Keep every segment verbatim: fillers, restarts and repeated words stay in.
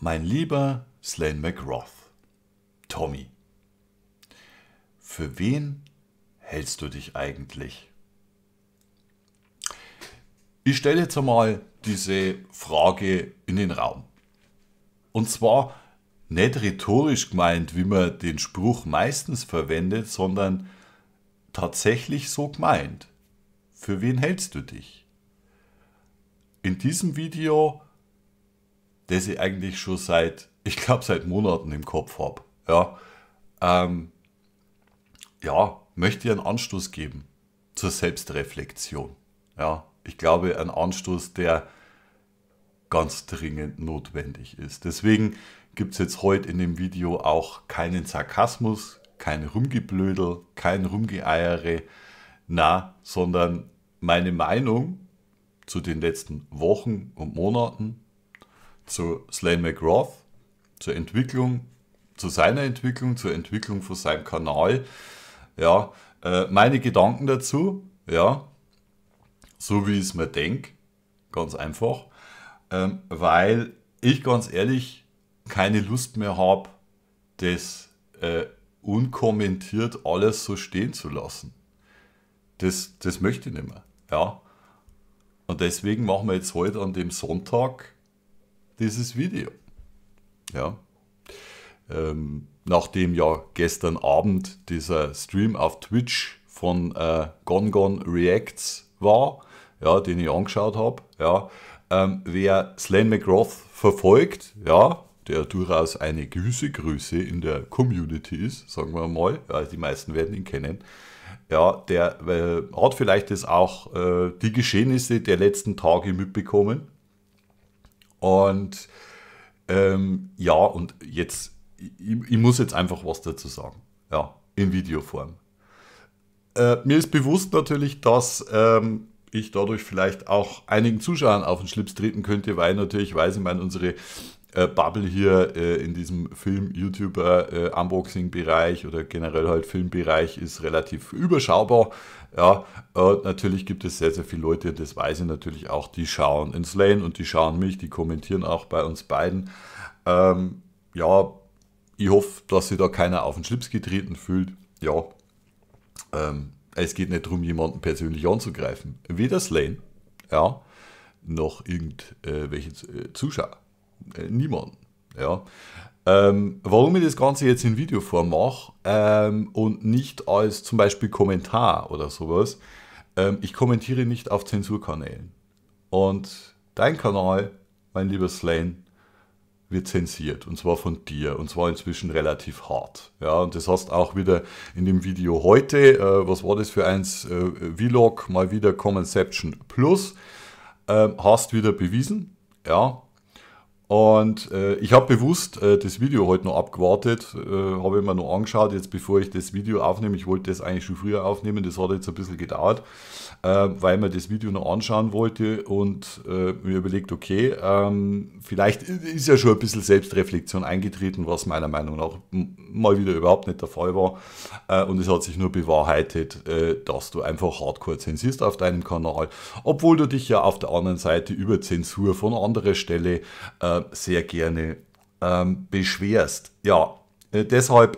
Mein lieber Sláine McRoth, Tommy, für wen hältst du dich eigentlich? Ich stelle jetzt einmal diese Frage in den Raum. Und zwar nicht rhetorisch gemeint, wie man den Spruch meistens verwendet, sondern tatsächlich so gemeint. Für wen hältst du dich? In diesem Video, das ich eigentlich schon seit, ich glaube seit Monaten im Kopf habe, ja, ähm, ja, möchte ich einen Anstoß geben zur Selbstreflexion. Ja, ich glaube, ein Anstoß, der ganz dringend notwendig ist. Deswegen gibt es jetzt heute in dem Video auch keinen Sarkasmus, kein Rumgeblödel, kein Rumgeeiere, na, sondern meine Meinung zu den letzten Wochen und Monaten, zu Sláine McRoth, zur Entwicklung, zu seiner Entwicklung, zur Entwicklung von seinem Kanal, ja, äh, meine Gedanken dazu, ja, so wie ich es mir denke, ganz einfach, ähm, weil ich ganz ehrlich keine Lust mehr habe, das äh, unkommentiert alles so stehen zu lassen. Das, das möchte ich nicht mehr, ja. Und deswegen machen wir jetzt heute an dem Sonntag dieses Video, ja. Ähm, nachdem ja gestern Abend dieser Stream auf Twitch von äh, GonGon reacts war, ja, den ich angeschaut habe, ja. Ähm, wer Sláine McRoth verfolgt, ja, der durchaus eine gewisse Größe in der Community ist, sagen wir mal, ja, die meisten werden ihn kennen, ja, der äh, hat vielleicht das auch äh, die Geschehnisse der letzten Tage mitbekommen. Und ähm, ja, und jetzt, ich, ich muss jetzt einfach was dazu sagen, ja, in Videoform. Äh, mir ist bewusst natürlich, dass ähm, ich dadurch vielleicht auch einigen Zuschauern auf den Schlips treten könnte, weil natürlich, weiß ich meine, unsere äh, Bubble hier äh, in diesem Film-YouTuber-Unboxing-Bereich äh, oder generell halt Filmbereich ist relativ überschaubar. Ja, und natürlich gibt es sehr, sehr viele Leute, das weiß ich natürlich auch, die schauen in Sláine und die schauen mich, die kommentieren auch bei uns beiden. Ähm, ja, ich hoffe, dass sich da keiner auf den Schlips getreten fühlt. Ja, ähm, es geht nicht darum, jemanden persönlich anzugreifen. Weder Sláine, ja, noch irgendwelche Zuschauer. Niemanden, ja. Ähm, warum ich das Ganze jetzt in Videoform mache ähm, und nicht als zum Beispiel Kommentar oder sowas, ähm, ich kommentiere nicht auf Zensurkanälen. Und dein Kanal, mein lieber Sláine, wird zensiert, und zwar von dir, und zwar inzwischen relativ hart. Ja, und das hast auch wieder in dem Video heute, äh, was war das für eins, äh, Vlog, mal wieder Commonception Plus, äh, hast wieder bewiesen, ja. Und äh, ich habe bewusst äh, das Video heute noch abgewartet, äh, habe ich mir noch angeschaut, jetzt bevor ich das Video aufnehme. Ich wollte das eigentlich schon früher aufnehmen, das hat jetzt ein bisschen gedauert, äh, weil ich mir das Video noch anschauen wollte und äh, mir überlegt, okay, ähm, vielleicht ist ja schon ein bisschen Selbstreflexion eingetreten, was meiner Meinung nach mal wieder überhaupt nicht der Fall war. Äh, und es hat sich nur bewahrheitet, äh, dass du einfach hardcore zensierst auf deinem Kanal, obwohl du dich ja auf der anderen Seite über Zensur von anderer Stelle äh, sehr gerne ähm, beschwerst. Ja, äh, deshalb,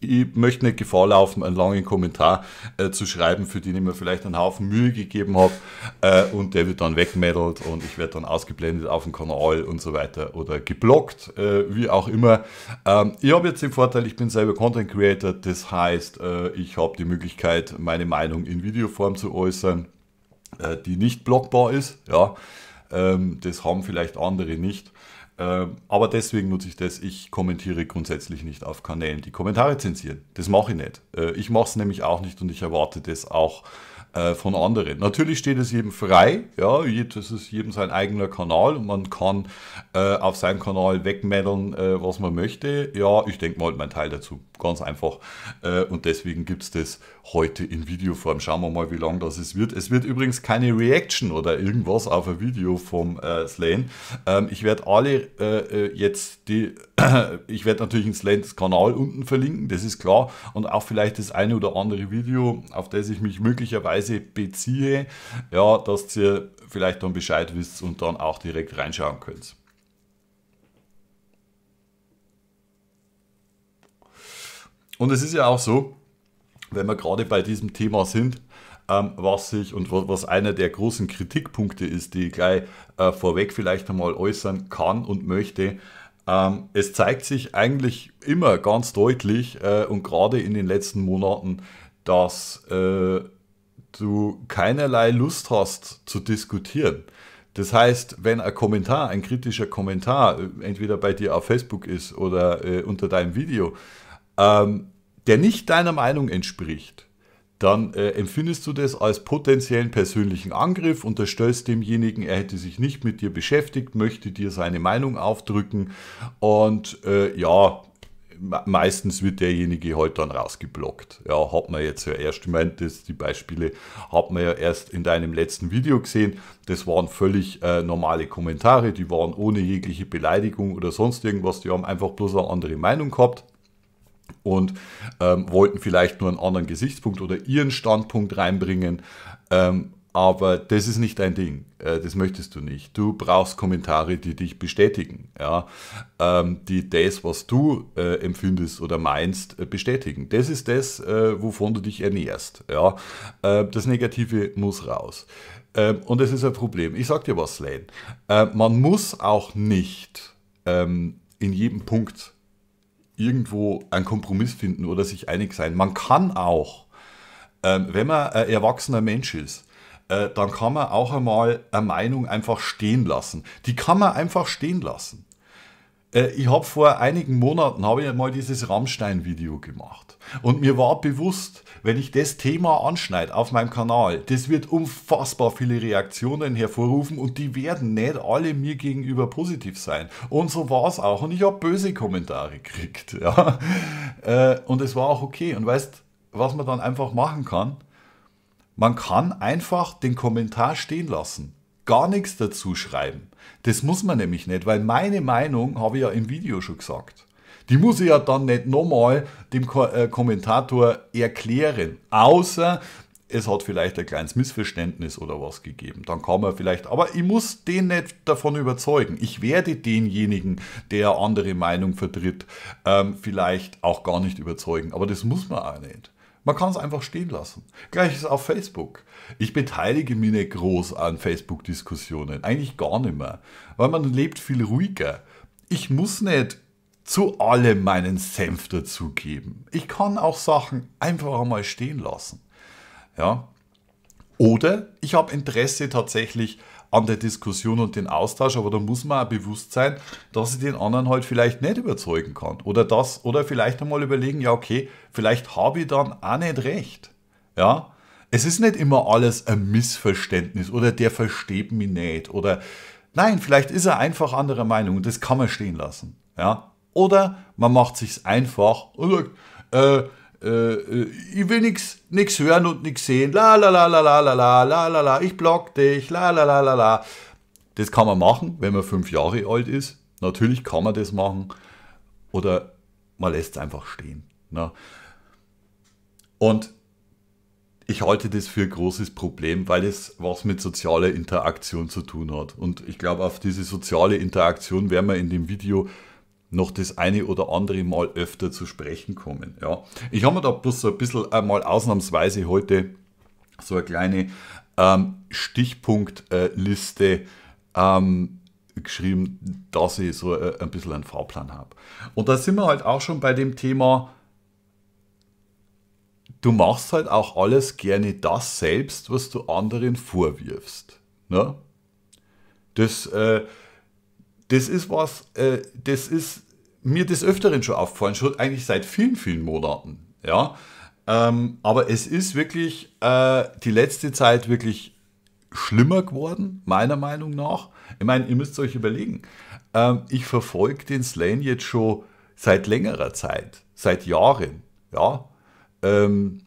ich möchte nicht Gefahr laufen, einen langen Kommentar äh, zu schreiben, für den ich mir vielleicht einen Haufen Mühe gegeben habe äh, und der wird dann weggemeddelt und ich werde dann ausgeblendet auf dem Kanal und so weiter oder geblockt, äh, wie auch immer. Ähm, ich habe jetzt den Vorteil, ich bin selber Content Creator, das heißt, äh, ich habe die Möglichkeit, meine Meinung in Videoform zu äußern, äh, die nicht blockbar ist, ja. Das haben vielleicht andere nicht, aber deswegen nutze ich das. Ich kommentiere grundsätzlich nicht auf Kanälen, die Kommentare zensieren. Das mache ich nicht. Ich mache es nämlich auch nicht und ich erwarte das auch von anderen. Natürlich steht es jedem frei, ja, das ist jedem sein eigener Kanal und man kann auf seinem Kanal wegmeddeln, was man möchte. Ja, ich denke mal halt meinen Teil dazu, ganz einfach. Und deswegen gibt es das heute in Videoform. Schauen wir mal, wie lang das es wird. Es wird übrigens keine Reaction oder irgendwas auf ein Video vom äh, Sláine. Ähm, ich werde alle äh, jetzt die, ich werde natürlich den Sláines Kanal unten verlinken, das ist klar. Und auch vielleicht das eine oder andere Video, auf das ich mich möglicherweise beziehe, ja, dass ihr vielleicht dann Bescheid wisst und dann auch direkt reinschauen könnt. Und es ist ja auch so, wenn wir gerade bei diesem Thema sind, ähm, was sich und was, was einer der großen Kritikpunkte ist, die ich gleich äh, vorweg vielleicht einmal äußern kann und möchte. Ähm, es zeigt sich eigentlich immer ganz deutlich äh, und gerade in den letzten Monaten, dass äh, du keinerlei Lust hast zu diskutieren. Das heißt, wenn ein Kommentar, ein kritischer Kommentar, entweder bei dir auf Facebook ist oder äh, unter deinem Video, ähm, der nicht deiner Meinung entspricht, dann äh, empfindest du das als potenziellen persönlichen Angriff, unterstellst demjenigen, er hätte sich nicht mit dir beschäftigt, möchte dir seine Meinung aufdrücken und äh, ja, meistens wird derjenige heute halt dann rausgeblockt. Ja, hat man jetzt ja erst, ich meine, das, die Beispiele hat man ja erst in deinem letzten Video gesehen. Das waren völlig äh, normale Kommentare, die waren ohne jegliche Beleidigung oder sonst irgendwas, die haben einfach bloß eine andere Meinung gehabt und ähm, wollten vielleicht nur einen anderen Gesichtspunkt oder ihren Standpunkt reinbringen. Ähm, aber das ist nicht dein Ding, äh, das möchtest du nicht. Du brauchst Kommentare, die dich bestätigen, ja? ähm, die das, was du äh, empfindest oder meinst, äh, bestätigen. Das ist das, äh, wovon du dich ernährst. Ja? Äh, das Negative muss raus. Äh, und das ist ein Problem. Ich sag dir was, Sláine. Äh, man muss auch nicht ähm, in jedem Punkt irgendwo einen Kompromiss finden oder sich einig sein. Man kann auch, ähm, wenn man ein erwachsener Mensch ist, äh, dann kann man auch einmal eine Meinung einfach stehen lassen. Die kann man einfach stehen lassen. Äh, ich habe vor einigen Monaten habe ich mal dieses Rammstein-Video gemacht und mir war bewusst, wenn ich das Thema anschneide auf meinem Kanal, das wird unfassbar viele Reaktionen hervorrufen und die werden nicht alle mir gegenüber positiv sein. Und so war es auch. Und ich habe böse Kommentare gekriegt. Ja. Und es war auch okay. Und weißt, was man dann einfach machen kann? Man kann einfach den Kommentar stehen lassen. Gar nichts dazu schreiben. Das muss man nämlich nicht, weil meine Meinung, habe ich ja im Video schon gesagt, die muss ich ja dann nicht nochmal dem Ko äh, Kommentator erklären, außer es hat vielleicht ein kleines Missverständnis oder was gegeben. Dann kann man vielleicht, aber ich muss den nicht davon überzeugen. Ich werde denjenigen, der andere Meinung vertritt, ähm, vielleicht auch gar nicht überzeugen. Aber das muss man auch nicht. Man kann es einfach stehen lassen. Gleiches auf Facebook. Ich beteilige mich nicht groß an Facebook-Diskussionen. Eigentlich gar nicht mehr. Weil man lebt viel ruhiger. Ich muss nicht zu allem meinen Senf dazugeben. Ich kann auch Sachen einfach einmal stehen lassen. Ja? Oder ich habe Interesse tatsächlich an der Diskussion und den Austausch, aber da muss man auch bewusst sein, dass ich den anderen halt vielleicht nicht überzeugen kann. Oder, das, oder vielleicht einmal überlegen, ja okay, vielleicht habe ich dann auch nicht recht. Ja? Es ist nicht immer alles ein Missverständnis oder der versteht mich nicht. Oder nein, vielleicht ist er einfach anderer Meinung und das kann man stehen lassen. Ja? Oder man macht sich's einfach und sagt, äh, äh, äh, ich will nichts hören und nichts sehen, la la la la la la la la la la, ich block dich, la la la la la. Das kann man machen, wenn man fünf Jahre alt ist. Natürlich kann man das machen. Oder man lässt es einfach stehen. Ne? Und ich halte das für ein großes Problem, weil es was mit sozialer Interaktion zu tun hat. Und ich glaube, auf diese soziale Interaktion werden wir in dem Video noch das eine oder andere Mal öfter zu sprechen kommen. Ja. Ich habe mir da bloß so ein bisschen einmal ausnahmsweise heute so eine kleine ähm, Stichpunktliste ähm, geschrieben, dass ich so äh, ein bisschen einen Fahrplan habe. Und da sind wir halt auch schon bei dem Thema, du machst halt auch alles gerne das selbst, was du anderen vorwirfst. Ne? Das äh, Das ist was, äh, das ist mir des Öfteren schon aufgefallen, schon eigentlich seit vielen, vielen Monaten. Ja? Ähm, aber es ist wirklich äh, die letzte Zeit wirklich schlimmer geworden, meiner Meinung nach. Ich meine, ihr müsst euch überlegen, ähm, ich verfolge den Sláine jetzt schon seit längerer Zeit, seit Jahren. Ja? Ähm,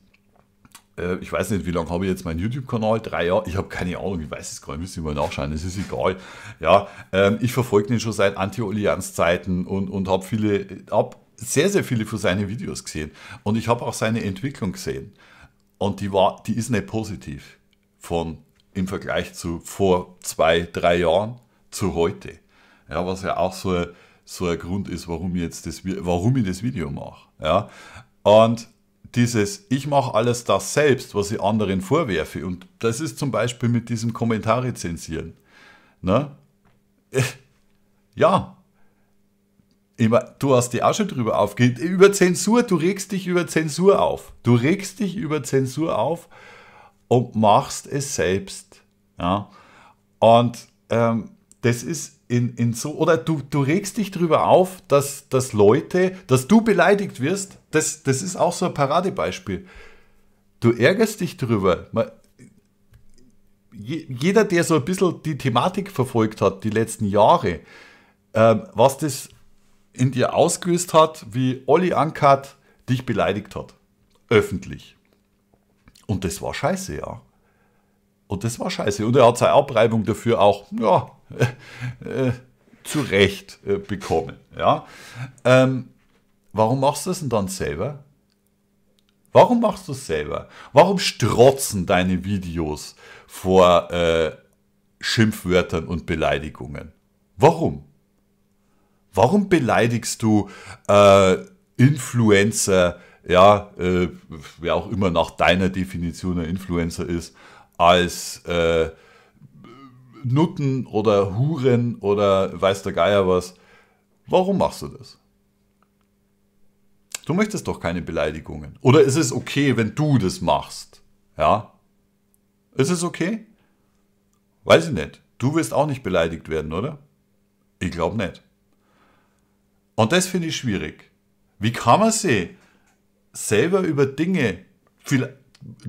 äh, ich weiß nicht, wie lange habe ich jetzt meinen YouTube-Kanal? Drei Jahre? Ich habe keine Ahnung, ich weiß es gar nicht, müsst ihr mal nachschauen, es ist egal. Ja, ähm, ich verfolge den schon seit Anti-Allianz-Zeiten und, und habe viele, hab sehr, sehr viele von seinen Videos gesehen. Und ich habe auch seine Entwicklung gesehen. Und die, war, die ist nicht positiv von, im Vergleich zu vor zwei, drei Jahren zu heute. Ja, was ja auch so ein, so ein Grund ist, warum ich, jetzt das, warum ich das Video mache. Ja, Und dieses, ich mache alles das selbst, was ich anderen vorwerfe. Und das ist zum Beispiel mit diesem Kommentare zensieren. Ne? Ja. Ich mein, du hast dich auch schon drüber aufgeregt. Über Zensur, du regst dich über Zensur auf. Du regst dich über Zensur auf und machst es selbst. Ja? Und ähm, das ist in, in so, oder du, du regst dich drüber auf, dass, dass Leute, dass du beleidigt wirst. Das, das ist auch so ein Paradebeispiel. Du ärgerst dich drüber. Man, jeder, der so ein bisschen die Thematik verfolgt hat, die letzten Jahre, ähm, was das in dir ausgelöst hat, wie Olli Ankert dich beleidigt hat. Öffentlich. Und das war scheiße, ja. Und das war scheiße. Und er hat seine Abreibung dafür auch, ja, äh, äh, zu Recht äh, bekommen. Ja. Ähm, warum machst du das denn dann selber? Warum machst du es selber? Warum strotzen deine Videos vor äh, Schimpfwörtern und Beleidigungen? Warum? Warum beleidigst du äh, Influencer, ja, äh, wer auch immer nach deiner Definition ein Influencer ist, als äh, Nutten oder Huren oder weiß der Geier was? Warum machst du das? Du möchtest doch keine Beleidigungen. Oder ist es okay, wenn du das machst? Ja? Ist es okay? Weiß ich nicht. Du willst auch nicht beleidigt werden, oder? Ich glaube nicht. Und das finde ich schwierig. Wie kann man sich selber über Dinge vielleicht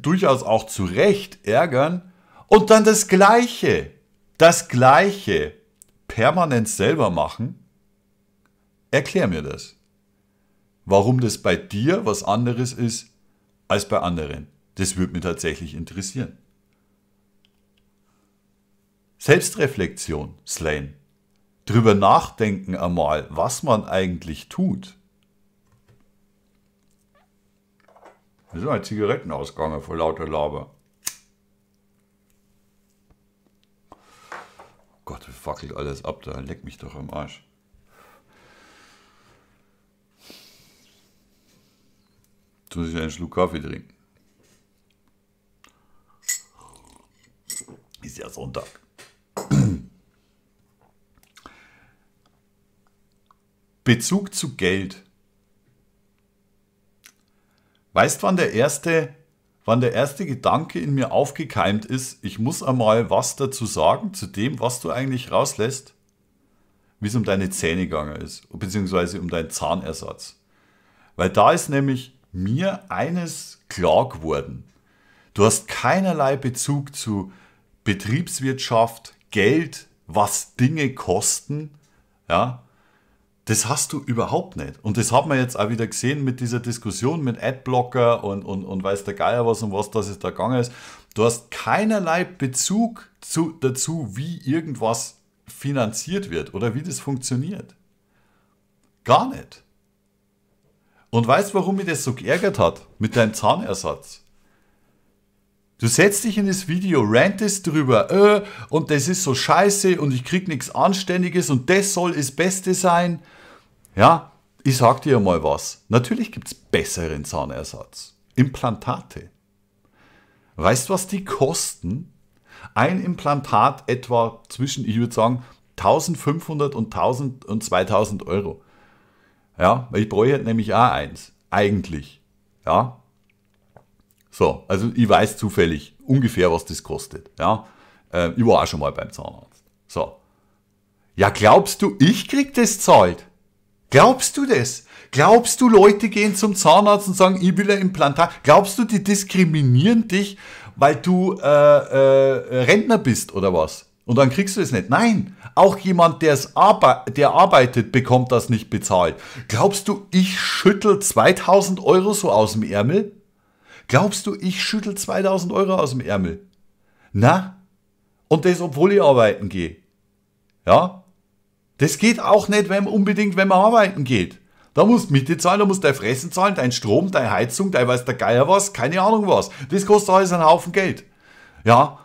durchaus auch zu Recht ärgern und dann das Gleiche, das Gleiche permanent selber machen? Erklär mir das. Warum das bei dir was anderes ist als bei anderen. Das würde mich tatsächlich interessieren. Selbstreflexion, Sláine. Drüber nachdenken einmal, was man eigentlich tut. Das ist ein Zigarettenausgang vor lauter Laber. Gott, wie fackelt alles ab da, leck mich doch am Arsch. Jetzt muss ich einen Schluck Kaffee trinken. Ist ja Sonntag. Bezug zu Geld. Weißt du, wann der erste, wann der erste Gedanke in mir aufgekeimt ist, ich muss einmal was dazu sagen, zu dem, was du eigentlich rauslässt, wie es um deine Zähne gegangen ist, beziehungsweise um deinen Zahnersatz. Weil da ist nämlich mir eines klar geworden. Du hast keinerlei Bezug zu Betriebswirtschaft, Geld, was Dinge kosten, ja. Das hast du überhaupt nicht. Und das hat man jetzt auch wieder gesehen mit dieser Diskussion mit Adblocker und, und, und weiß der Geier was und was, dass es da gegangen ist. Du hast keinerlei Bezug zu, dazu, wie irgendwas finanziert wird oder wie das funktioniert. Gar nicht. Und weißt, warum mich das so geärgert hat mit deinem Zahnersatz? Du setzt dich in das Video, rantest drüber, äh, und das ist so scheiße und ich krieg nichts Anständiges und das soll das Beste sein. Ja, ich sag dir mal was. Natürlich gibt es besseren Zahnersatz. Implantate. Weißt du, was die kosten? Ein Implantat etwa zwischen, ich würde sagen, eintausendfünfhundert und eintausend und zweitausend Euro. Ja, weil ich bräuchte nämlich auch eins. Eigentlich. Ja. So, also ich weiß zufällig ungefähr, was das kostet. Ja? Äh, ich war auch schon mal beim Zahnarzt. So. Ja, glaubst du, ich krieg das zahlt? Glaubst du das? Glaubst du, Leute gehen zum Zahnarzt und sagen, ich will ein Implantat? Glaubst du, die diskriminieren dich, weil du äh, äh, Rentner bist oder was? Und dann kriegst du das nicht. Nein, auch jemand, der's arbe- der arbeitet, bekommt das nicht bezahlt. Glaubst du, ich schüttel zweitausend Euro so aus dem Ärmel? Glaubst du, ich schüttel zweitausend Euro aus dem Ärmel? Na? Und das, obwohl ich arbeiten gehe. Ja? Das geht auch nicht wenn, unbedingt, wenn man arbeiten geht. Da musst du Miete zahlen, da musst du dein Fressen zahlen, dein Strom, deine Heizung, dein weiß der Geier was, keine Ahnung was. Das kostet alles einen Haufen Geld. Ja?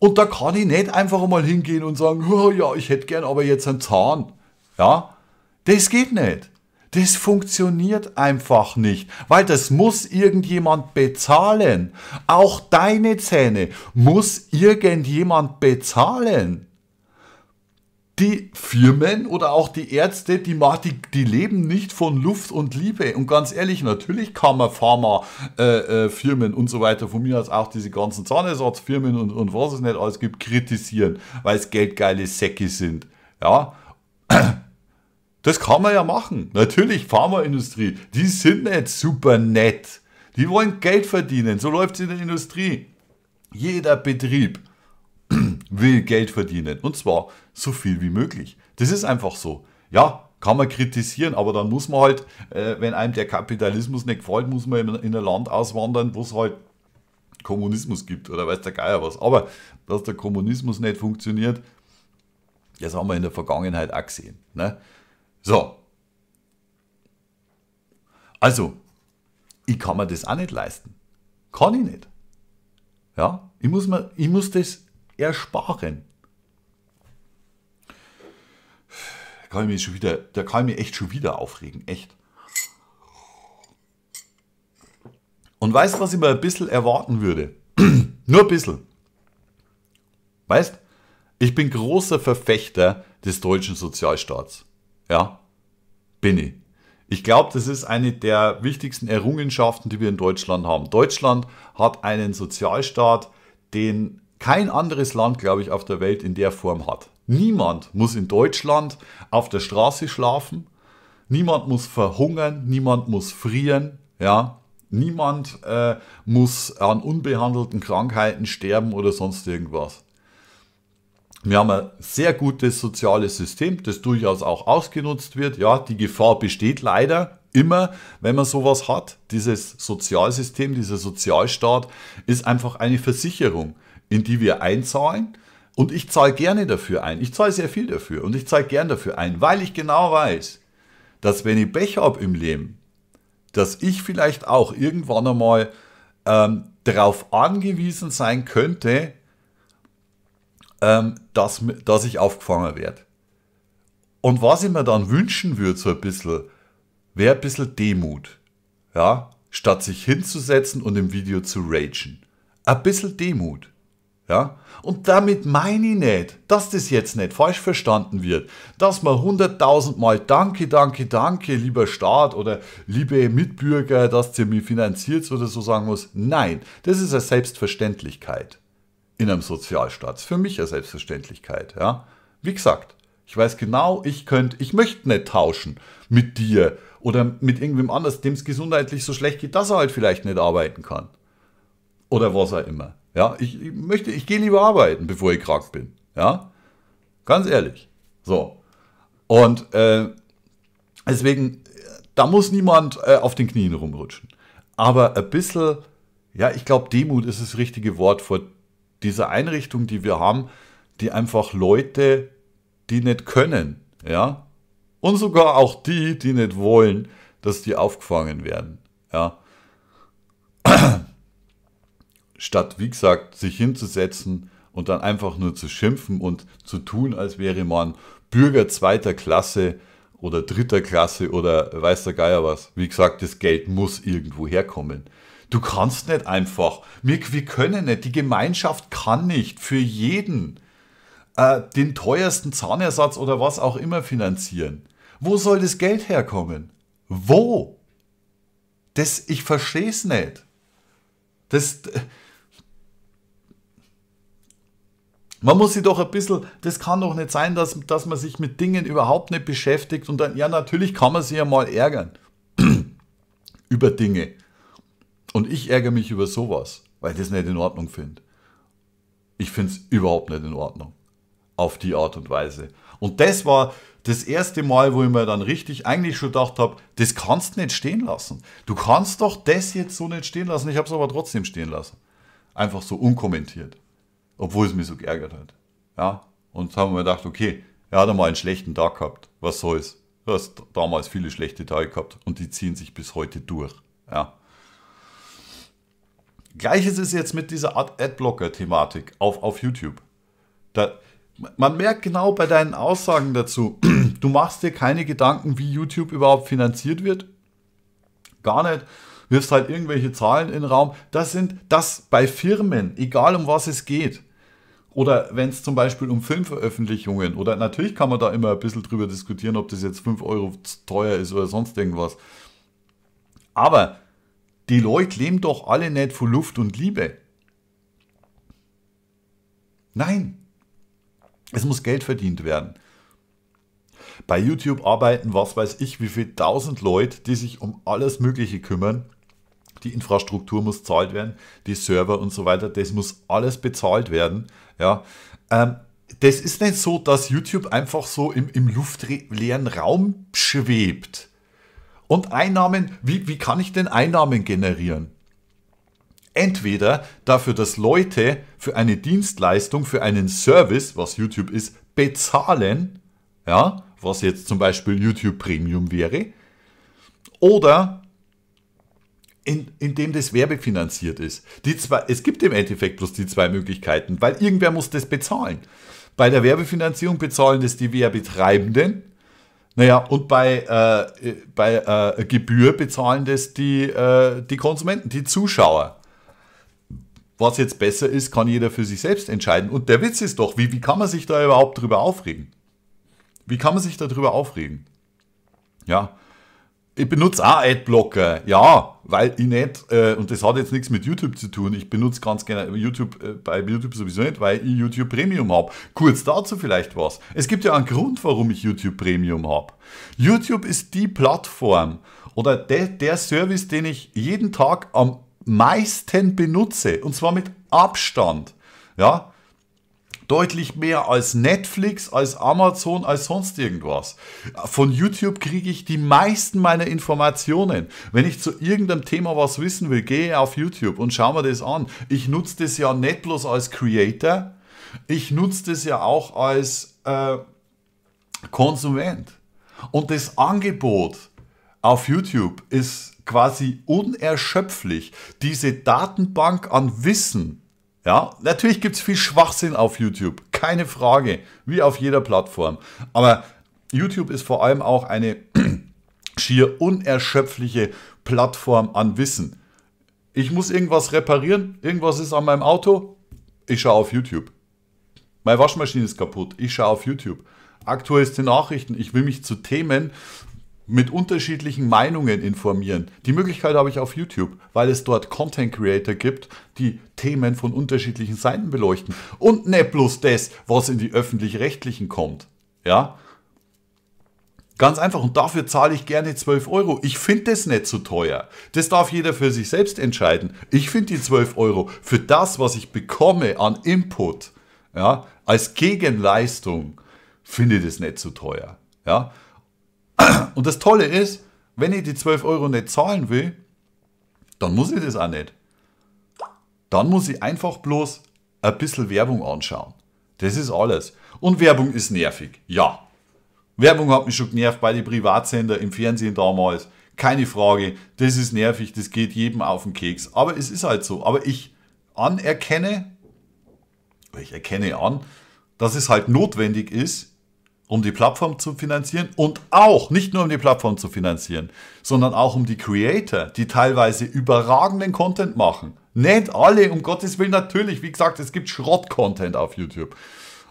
Und da kann ich nicht einfach mal hingehen und sagen, oh, ja, ich hätte gern aber jetzt einen Zahn. Ja? Das geht nicht. Das funktioniert einfach nicht, weil das muss irgendjemand bezahlen. Auch deine Zähne muss irgendjemand bezahlen. Die Firmen oder auch die Ärzte, die, die, die leben nicht von Luft und Liebe. Und ganz ehrlich, natürlich kann man Pharmafirmen äh, äh, und so weiter, von mir aus auch diese ganzen Zahnersatzfirmen und, und was es nicht alles gibt, kritisieren, weil es geldgeile Säcke sind. Ja, das kann man ja machen. Natürlich, Pharmaindustrie, die sind nicht super nett. Die wollen Geld verdienen, so läuft es in der Industrie. Jeder Betrieb will Geld verdienen, und zwar so viel wie möglich. Das ist einfach so. Ja, kann man kritisieren, aber dann muss man halt, äh, wenn einem der Kapitalismus nicht gefällt, muss man in ein Land auswandern, wo es halt Kommunismus gibt oder weiß der Geier was. Aber dass der Kommunismus nicht funktioniert, das haben wir in der Vergangenheit auch gesehen. Ne? So. Also, ich kann mir das auch nicht leisten. Kann ich nicht. Ja, ich muss, mir, ich muss das ersparen. Da kann ich mich schon wieder, da kann ich mich echt schon wieder aufregen, echt. Und weißt du, was ich mir ein bisschen erwarten würde? Nur ein bisschen. Weißt, ich bin großer Verfechter des deutschen Sozialstaats. Ja, bin ich. Ich glaube, das ist eine der wichtigsten Errungenschaften, die wir in Deutschland haben. Deutschland hat einen Sozialstaat, den kein anderes Land, glaube ich, auf der Welt in der Form hat. Niemand muss in Deutschland auf der Straße schlafen, niemand muss verhungern, niemand muss frieren, ja, niemand äh, muss an unbehandelten Krankheiten sterben oder sonst irgendwas. Wir haben ein sehr gutes soziales System, das durchaus auch ausgenutzt wird. Ja, die Gefahr besteht leider immer, wenn man sowas hat. Dieses Sozialsystem, dieser Sozialstaat ist einfach eine Versicherung, in die wir einzahlen, und ich zahle gerne dafür ein. Ich zahle sehr viel dafür und ich zahle gern dafür ein, weil ich genau weiß, dass wenn ich Pech habe im Leben, dass ich vielleicht auch irgendwann einmal ähm, darauf angewiesen sein könnte, ähm, dass, dass ich aufgefangen werde. Und was ich mir dann wünschen würde, so ein bisschen, wäre ein bisschen Demut. Ja? Statt sich hinzusetzen und im Video zu ragen. Ein bisschen Demut. Ja? Und damit meine ich nicht, dass das jetzt nicht falsch verstanden wird, dass man hunderttausend Mal Danke, Danke, Danke, lieber Staat oder liebe Mitbürger, dass ihr mich finanziert oder so sagen muss. Nein, das ist eine Selbstverständlichkeit in einem Sozialstaat. Für mich eine Selbstverständlichkeit. Ja? Wie gesagt, ich weiß genau, ich könnte, ich möchte nicht tauschen mit dir oder mit irgendwem anders, dem es gesundheitlich so schlecht geht, dass er halt vielleicht nicht arbeiten kann. Oder was auch immer. Ja, ich, ich möchte, ich gehe lieber arbeiten, bevor ich krank bin. Ja, ganz ehrlich. So. Und äh, deswegen, da muss niemand äh, auf den Knien rumrutschen. Aber ein bisschen, ja, ich glaube, Demut ist das richtige Wort vor dieser Einrichtung, die wir haben, die einfach Leute, die nicht können, ja, und sogar auch die, die nicht wollen, dass die aufgefangen werden, ja. Statt, wie gesagt, sich hinzusetzen und dann einfach nur zu schimpfen und zu tun, als wäre man Bürger zweiter Klasse oder dritter Klasse oder weiß der Geier was. Wie gesagt, das Geld muss irgendwo herkommen. Du kannst nicht einfach, wir, wir können nicht, die Gemeinschaft kann nicht für jeden äh, den teuersten Zahnersatz oder was auch immer finanzieren. Wo soll das Geld herkommen? Wo? Das, ich verstehe es nicht. Das... Man muss sich doch ein bisschen, das kann doch nicht sein, dass, dass man sich mit Dingen überhaupt nicht beschäftigt und dann, ja, natürlich kann man sich ja mal ärgern über Dinge. Und ich ärgere mich über sowas, weil ich das nicht in Ordnung finde. Ich finde es überhaupt nicht in Ordnung. Auf die Art und Weise. Und das war das erste Mal, wo ich mir dann richtig eigentlich schon gedacht habe, das kannst du nicht stehen lassen. Du kannst doch das jetzt so nicht stehen lassen. Ich habe es aber trotzdem stehen lassen. Einfach so unkommentiert. Obwohl es mich so geärgert hat. Ja? Und haben wir gedacht, okay, er hat einmal einen schlechten Tag gehabt. Was soll's? Du hast damals viele schlechte Tage gehabt und die ziehen sich bis heute durch. Ja. Gleiches ist jetzt mit dieser Adblocker-Thematik auf, auf YouTube. Da, man merkt genau bei deinen Aussagen dazu, Du machst dir keine Gedanken, wie YouTube überhaupt finanziert wird. Gar nicht. Wirfst halt irgendwelche Zahlen in den Raum. Das sind das bei Firmen, egal um was es geht. Oder wenn es zum Beispiel um Filmveröffentlichungen, oder natürlich kann man da immer ein bisschen drüber diskutieren, ob das jetzt fünf Euro teuer ist oder sonst irgendwas. Aber die Leute leben doch alle nicht von Luft und Liebe. Nein, es muss Geld verdient werden. Bei YouTube arbeiten, was weiß ich, wie viele tausend Leute, die sich um alles Mögliche kümmern. Die Infrastruktur muss bezahlt werden, die Server und so weiter, das muss alles bezahlt werden. Ja, ähm, das ist nicht so, dass YouTube einfach so im, im luftleeren Raum schwebt. Und Einnahmen, wie, wie kann ich denn Einnahmen generieren? Entweder dafür, dass Leute für eine Dienstleistung, für einen Service, was YouTube ist, bezahlen, ja, was jetzt zum Beispiel YouTube Premium wäre, oder In, indem das werbefinanziert ist. Die zwei, es gibt im Endeffekt bloß die zwei Möglichkeiten, weil irgendwer muss das bezahlen. Bei der Werbefinanzierung bezahlen das die Werbetreibenden, naja, und bei, äh, bei äh, Gebühr bezahlen das die, äh, die Konsumenten, die Zuschauer. Was jetzt besser ist, kann jeder für sich selbst entscheiden. Und der Witz ist doch, wie, wie kann man sich da überhaupt drüber aufregen? Wie kann man sich da drüber aufregen? Ja, ich benutze auch Adblocker, ja, weil ich nicht, äh, und das hat jetzt nichts mit YouTube zu tun, ich benutze ganz gerne YouTube, äh, bei YouTube sowieso nicht, weil ich YouTube Premium habe. Kurz dazu vielleicht was. Es gibt ja einen Grund, warum ich YouTube Premium habe. YouTube ist die Plattform oder de, der Service, den ich jeden Tag am meisten benutze, und zwar mit Abstand. Ja. Deutlich mehr als Netflix, als Amazon, als sonst irgendwas. Von YouTube kriege ich die meisten meiner Informationen. Wenn ich zu irgendeinem Thema was wissen will, gehe auf YouTube und schaue mir das an. Ich nutze das ja nicht bloß als Creator, ich nutze das ja auch als äh, Konsument. Und das Angebot auf YouTube ist quasi unerschöpflich. Diese Datenbank an Wissen. Ja, natürlich gibt es viel Schwachsinn auf YouTube, keine Frage, wie auf jeder Plattform. Aber YouTube ist vor allem auch eine schier unerschöpfliche Plattform an Wissen. Ich muss irgendwas reparieren, irgendwas ist an meinem Auto, ich schaue auf YouTube. Meine Waschmaschine ist kaputt, ich schaue auf YouTube. Aktuellste Nachrichten, ich will mich zu Themen mit unterschiedlichen Meinungen informieren. Die Möglichkeit habe ich auf YouTube, weil es dort Content Creator gibt, die Themen von unterschiedlichen Seiten beleuchten. Und nicht bloß das, was in die Öffentlich-Rechtlichen kommt. Ja? Ganz einfach. Und dafür zahle ich gerne zwölf Euro. Ich finde das nicht zu teuer. Das darf jeder für sich selbst entscheiden. Ich finde die zwölf Euro für das, was ich bekomme an Input, ja, als Gegenleistung, finde ich das nicht zu teuer. Ja? Und das Tolle ist, wenn ich die zwölf Euro nicht zahlen will, dann muss ich das auch nicht. Dann muss ich einfach bloß ein bisschen Werbung anschauen. Das ist alles. Und Werbung ist nervig. Ja. Werbung hat mich schon genervt bei den Privatsender im Fernsehen damals. Keine Frage. Das ist nervig. Das geht jedem auf den Keks. Aber es ist halt so. Aber ich anerkenne, ich erkenne an, dass es halt notwendig ist, um die Plattform zu finanzieren und auch, nicht nur um die Plattform zu finanzieren, sondern auch um die Creator, die teilweise überragenden Content machen. Nicht alle, um Gottes Willen, natürlich. Wie gesagt, es gibt Schrott-Content auf YouTube.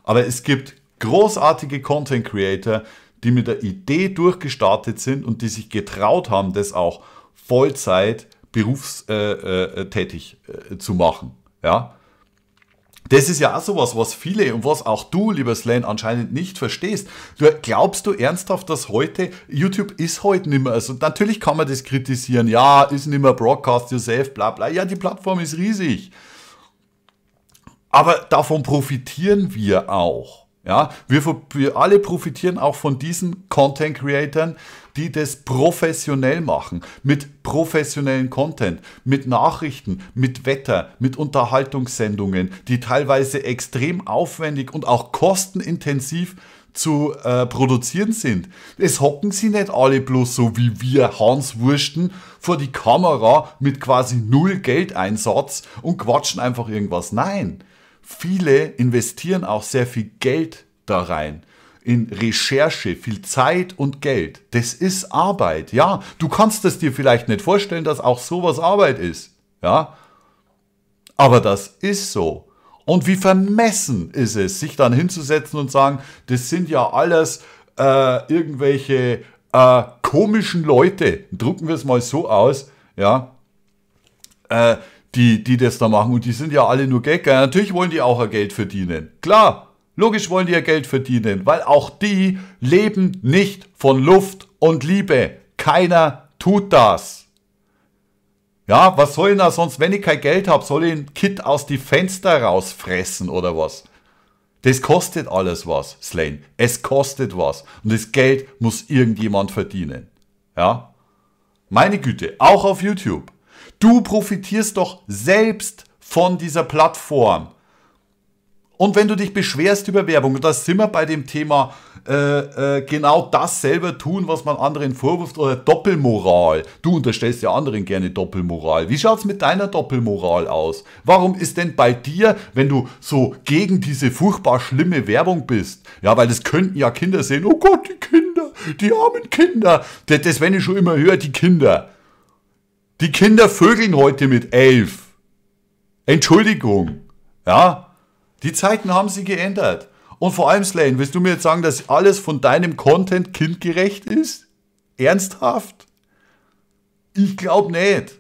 Aber es gibt großartige Content-Creator, die mit der Idee durchgestartet sind und die sich getraut haben, das auch Vollzeit berufstätig zu machen. Ja. Das ist ja auch sowas, was viele und was auch du, lieber Sláine, anscheinend nicht verstehst. Du, glaubst du ernsthaft, dass heute, YouTube ist heute nicht mehr, also natürlich kann man das kritisieren, ja, ist nicht mehr Broadcast Yourself, bla bla, ja, die Plattform ist riesig. Aber davon profitieren wir auch. Ja, wir, wir alle profitieren auch von diesen Content-Creatern, die das professionell machen, mit professionellen Content, mit Nachrichten, mit Wetter, mit Unterhaltungssendungen, die teilweise extrem aufwendig und auch kostenintensiv zu äh, produzieren sind. Es hocken sie nicht alle bloß so wie wir Hanswursten vor die Kamera mit quasi null Geldeinsatz und quatschen einfach irgendwas. Nein. Viele investieren auch sehr viel Geld da rein. in Recherche, viel Zeit und Geld. Das ist Arbeit, ja. Du kannst es dir vielleicht nicht vorstellen, dass auch sowas Arbeit ist, ja. Aber das ist so. Und wie vermessen ist es, sich dann hinzusetzen und sagen, das sind ja alles äh, irgendwelche äh, komischen Leute, drucken wir es mal so aus, ja, äh, die, die das da machen. Und die sind ja alle nur Gagger. Natürlich wollen die auch Geld verdienen, klar. Logisch wollen die ja Geld verdienen, weil auch die leben nicht von Luft und Liebe. Keiner tut das. Ja, was soll ich denn da sonst, wenn ich kein Geld habe, soll ich ein Kit aus die Fenster rausfressen oder was? Das kostet alles was, Sláine. Es kostet was. Und das Geld muss irgendjemand verdienen. Ja? Meine Güte, auch auf YouTube. Du profitierst doch selbst von dieser Plattform. Und wenn du dich beschwerst über Werbung, und da sind wir bei dem Thema, äh, äh, genau das selber tun, was man anderen vorwirft, oder Doppelmoral. Du unterstellst ja anderen gerne Doppelmoral. Wie schaut es mit deiner Doppelmoral aus? Warum ist denn bei dir, wenn du so gegen diese furchtbar schlimme Werbung bist? Ja, weil das könnten ja Kinder sehen. Oh Gott, die Kinder, die armen Kinder. Das, das wenn ich schon immer höre, die Kinder. Die Kinder vögeln heute mit elf. Entschuldigung, ja. Die Zeiten haben sie geändert. Und vor allem, Sláine, willst du mir jetzt sagen, dass alles von deinem Content kindgerecht ist? Ernsthaft? Ich glaube nicht.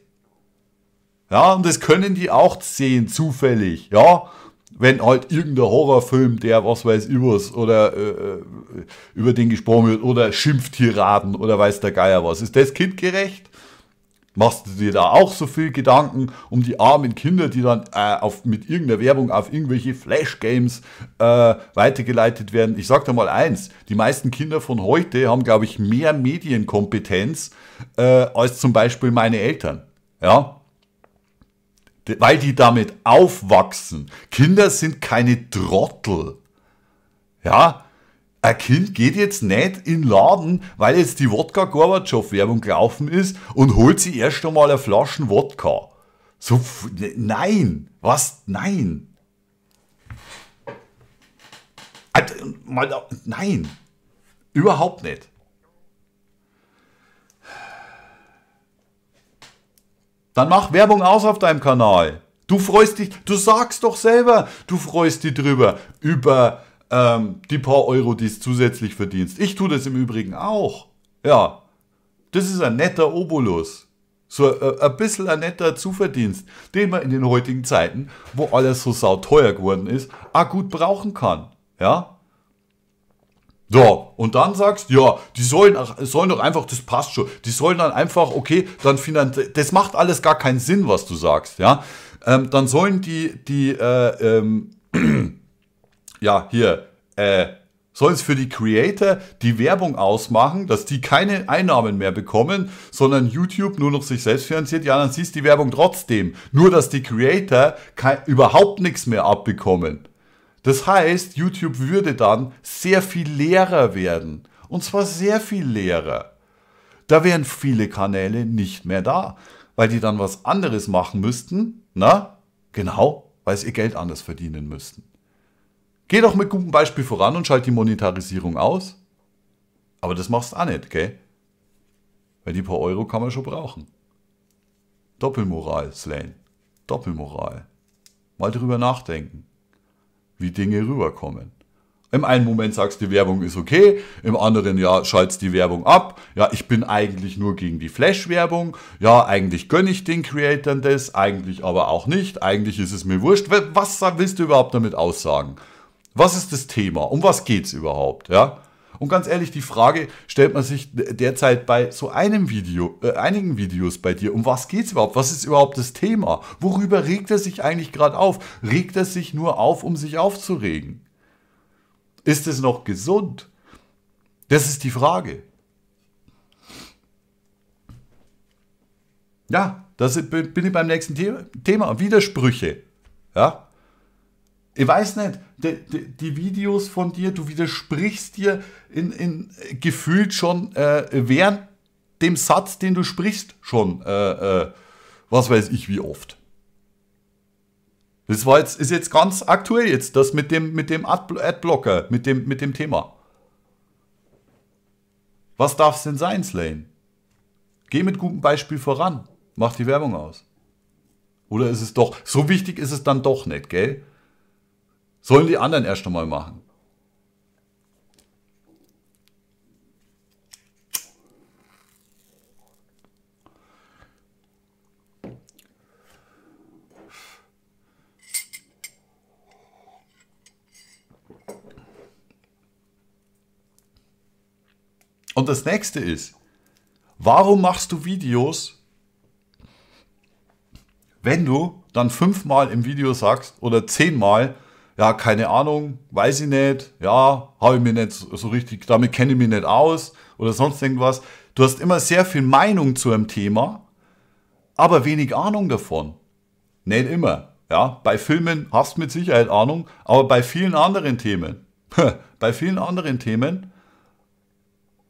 Ja, und das können die auch sehen, zufällig. Ja, wenn halt irgendein Horrorfilm, der was weiß übers oder äh, über den gesprochen wird oder Schimpftiraden oder weiß der Geier was. Ist das kindgerecht? Machst du dir da auch so viel Gedanken um die armen Kinder, die dann äh, auf, mit irgendeiner Werbung auf irgendwelche Flash-Games äh, weitergeleitet werden? Ich sag dir mal eins, die meisten Kinder von heute haben, glaube ich, mehr Medienkompetenz äh, als zum Beispiel meine Eltern. Ja? Weil die damit aufwachsen. Kinder sind keine Trottel. Ja? Ein Kind geht jetzt nicht in den Laden, weil jetzt die Wodka-Gorbatschow-Werbung gelaufen ist und holt sich erst einmal eine Flasche Wodka. So, nein, was? Nein. Nein, überhaupt nicht. Dann mach Werbung aus auf deinem Kanal. Du freust dich, du sagst doch selber, du freust dich drüber, über die paar Euro, die es zusätzlich verdienst. Ich tue das im Übrigen auch. Ja, das ist ein netter Obolus. So ein, ein bisschen ein netter Zuverdienst, den man in den heutigen Zeiten, wo alles so sauteuer geworden ist, auch gut brauchen kann. Ja? So, und dann sagst du, ja, die sollen, sollen doch einfach, das passt schon, die sollen dann einfach, okay, dann finanzieren, das macht alles gar keinen Sinn, was du sagst. Ja? Ähm, dann sollen die, die, äh, ähm, ja, hier, äh, soll es für die Creator die Werbung ausmachen, dass die keine Einnahmen mehr bekommen, sondern YouTube nur noch sich selbst finanziert. Ja, dann siehst du die Werbung trotzdem. Nur, dass die Creator kein, überhaupt nichts mehr abbekommen. Das heißt, YouTube würde dann sehr viel leerer werden. Und zwar sehr viel leerer. Da wären viele Kanäle nicht mehr da, weil die dann was anderes machen müssten. Na, genau, weil sie ihr Geld anders verdienen müssten. Geh doch mit gutem Beispiel voran und schalt die Monetarisierung aus. Aber das machst du auch nicht, gell? Weil die paar Euro kann man schon brauchen. Doppelmoral, Sláine. Doppelmoral. Mal drüber nachdenken, wie Dinge rüberkommen. Im einen Moment sagst du, die Werbung ist okay, im anderen, ja, schaltest die Werbung ab. Ja, ich bin eigentlich nur gegen die Flash-Werbung. Ja, eigentlich gönne ich den Creatern das, eigentlich aber auch nicht. Eigentlich ist es mir wurscht. Was willst du überhaupt damit aussagen? Was ist das Thema? Um was geht's überhaupt? Ja? Und ganz ehrlich, die Frage stellt man sich derzeit bei so einem Video, äh, einigen Videos bei dir. Um was geht's überhaupt? Was ist überhaupt das Thema? Worüber regt er sich eigentlich gerade auf? Regt er sich nur auf, um sich aufzuregen? Ist es noch gesund? Das ist die Frage. Ja, da bin ich beim nächsten The- Thema. Widersprüche. Ja? Ich weiß nicht, die, die, die Videos von dir, du widersprichst dir in, in, gefühlt schon äh, während dem Satz, den du sprichst, schon äh, äh, was weiß ich wie oft. Das war jetzt, ist jetzt ganz aktuell jetzt, das mit dem, mit dem Ad Adblocker, mit dem, mit dem Thema. Was darf es denn sein, Sláine? Geh mit gutem Beispiel voran. Mach die Werbung aus. Oder ist es doch, so wichtig ist es dann doch nicht, gell? Sollen die anderen erst einmal machen. Und das nächste ist, warum machst du Videos, wenn du dann fünfmal im Video sagst oder zehnmal, ja, keine Ahnung, weiß ich nicht, ja, habe ich mir nicht so richtig, damit kenne ich mich nicht aus oder sonst irgendwas. Du hast immer sehr viel Meinung zu einem Thema, aber wenig Ahnung davon. Nicht immer. Ja, bei Filmen hast du mit Sicherheit Ahnung, aber bei vielen anderen Themen, bei vielen anderen Themen,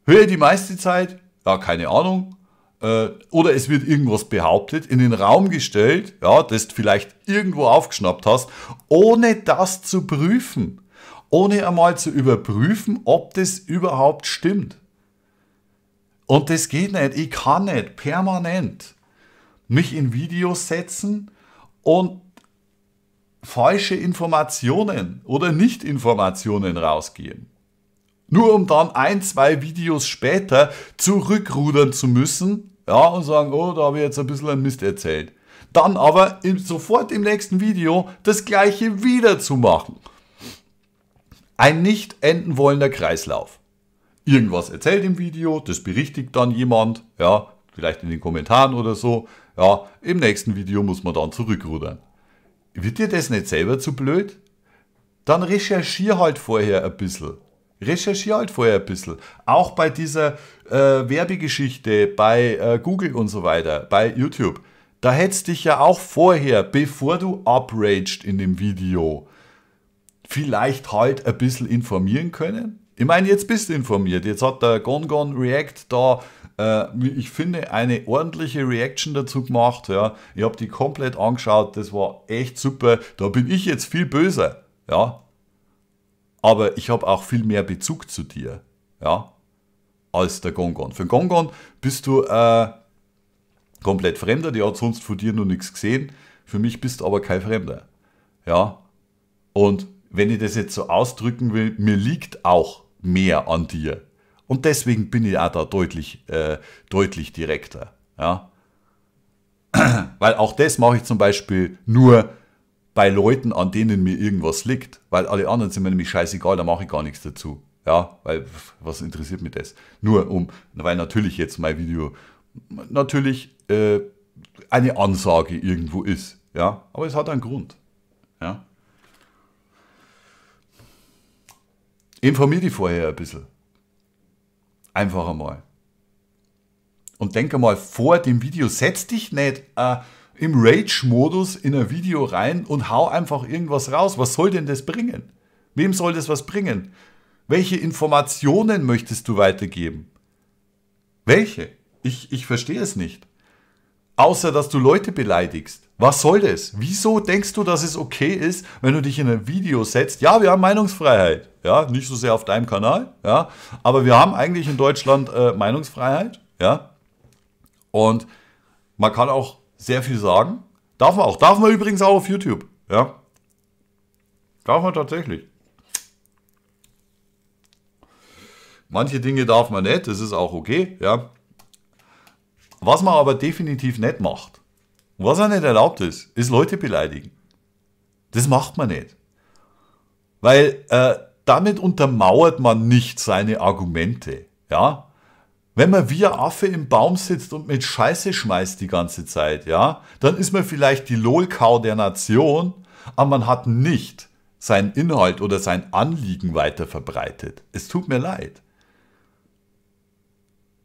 höre die meiste Zeit, ja, keine Ahnung, äh, oder es wird irgendwas behauptet, in den Raum gestellt, ja, das du vielleicht irgendwo aufgeschnappt hast, ohne das zu prüfen, ohne einmal zu überprüfen, ob das überhaupt stimmt. Und das geht nicht, ich kann nicht permanent mich in Videos setzen und falsche Informationen oder Nichtinformationen rausgeben. Nur um dann ein, zwei Videos später zurückrudern zu müssen, ja, und sagen, oh, da habe ich jetzt ein bisschen einen Mist erzählt. Dann aber im, sofort im nächsten Video das Gleiche wieder zu machen. Ein nicht enden wollender Kreislauf. Irgendwas erzählt im Video, das berichtigt dann jemand, ja, vielleicht in den Kommentaren oder so, ja, im nächsten Video muss man dann zurückrudern. Wird dir das nicht selber zu blöd? Dann recherchiere halt vorher ein bisschen. Recherchiere halt vorher ein bisschen. Auch bei dieser äh, Werbegeschichte, bei äh, Google und so weiter, bei YouTube. Da hättest dich ja auch vorher, bevor du upraged in dem Video, vielleicht halt ein bisschen informieren können. Ich meine, jetzt bist du informiert. Jetzt hat der GonGon React da, äh, wie ich finde, eine ordentliche Reaction dazu gemacht. Ja. Ich habe die komplett angeschaut. Das war echt super. Da bin ich jetzt viel böser. Ja. Aber ich habe auch viel mehr Bezug zu dir, ja, als der GonGon. Für den GonGon bist du äh, komplett Fremder, der hat sonst von dir noch nichts gesehen. Für mich bist du aber kein Fremder, ja. Und wenn ich das jetzt so ausdrücken will, mir liegt auch mehr an dir. Und deswegen bin ich auch da deutlich, äh, deutlich direkter, ja. Weil auch das mache ich zum Beispiel nur bei Leuten, an denen mir irgendwas liegt, weil alle anderen sind mir nämlich scheißegal, da mache ich gar nichts dazu. Ja, weil, was interessiert mich das? Nur um, weil natürlich jetzt mein Video natürlich äh, eine Ansage irgendwo ist. Ja, aber es hat einen Grund. Ja. Informier dich vorher ein bisschen. Einfach einmal. Und denk einmal vor dem Video, setz dich nicht äh, im Rage-Modus in ein Video rein und hau einfach irgendwas raus. Was soll denn das bringen? Wem soll das was bringen? Welche Informationen möchtest du weitergeben? Welche? Ich, ich verstehe es nicht. Außer, dass du Leute beleidigst. Was soll das? Wieso denkst du, dass es okay ist, wenn du dich in ein Video setzt? Ja, wir haben Meinungsfreiheit. Ja, nicht so sehr auf deinem Kanal. Ja, aber wir haben eigentlich in Deutschland äh, Meinungsfreiheit. Ja, und man kann auch sehr viel sagen. Darf man auch. Darf man übrigens auch auf YouTube. Ja. Darf man tatsächlich. Manche Dinge darf man nicht. Das ist auch okay. Ja. Was man aber definitiv nicht macht, was auch nicht erlaubt ist, ist Leute beleidigen. Das macht man nicht. Weil äh, damit untermauert man nicht seine Argumente. Ja. Wenn man wie ein Affe im Baum sitzt und mit Scheiße schmeißt die ganze Zeit, ja, dann ist man vielleicht die Lolkau der Nation, aber man hat nicht seinen Inhalt oder sein Anliegen weiter verbreitet. Es tut mir leid.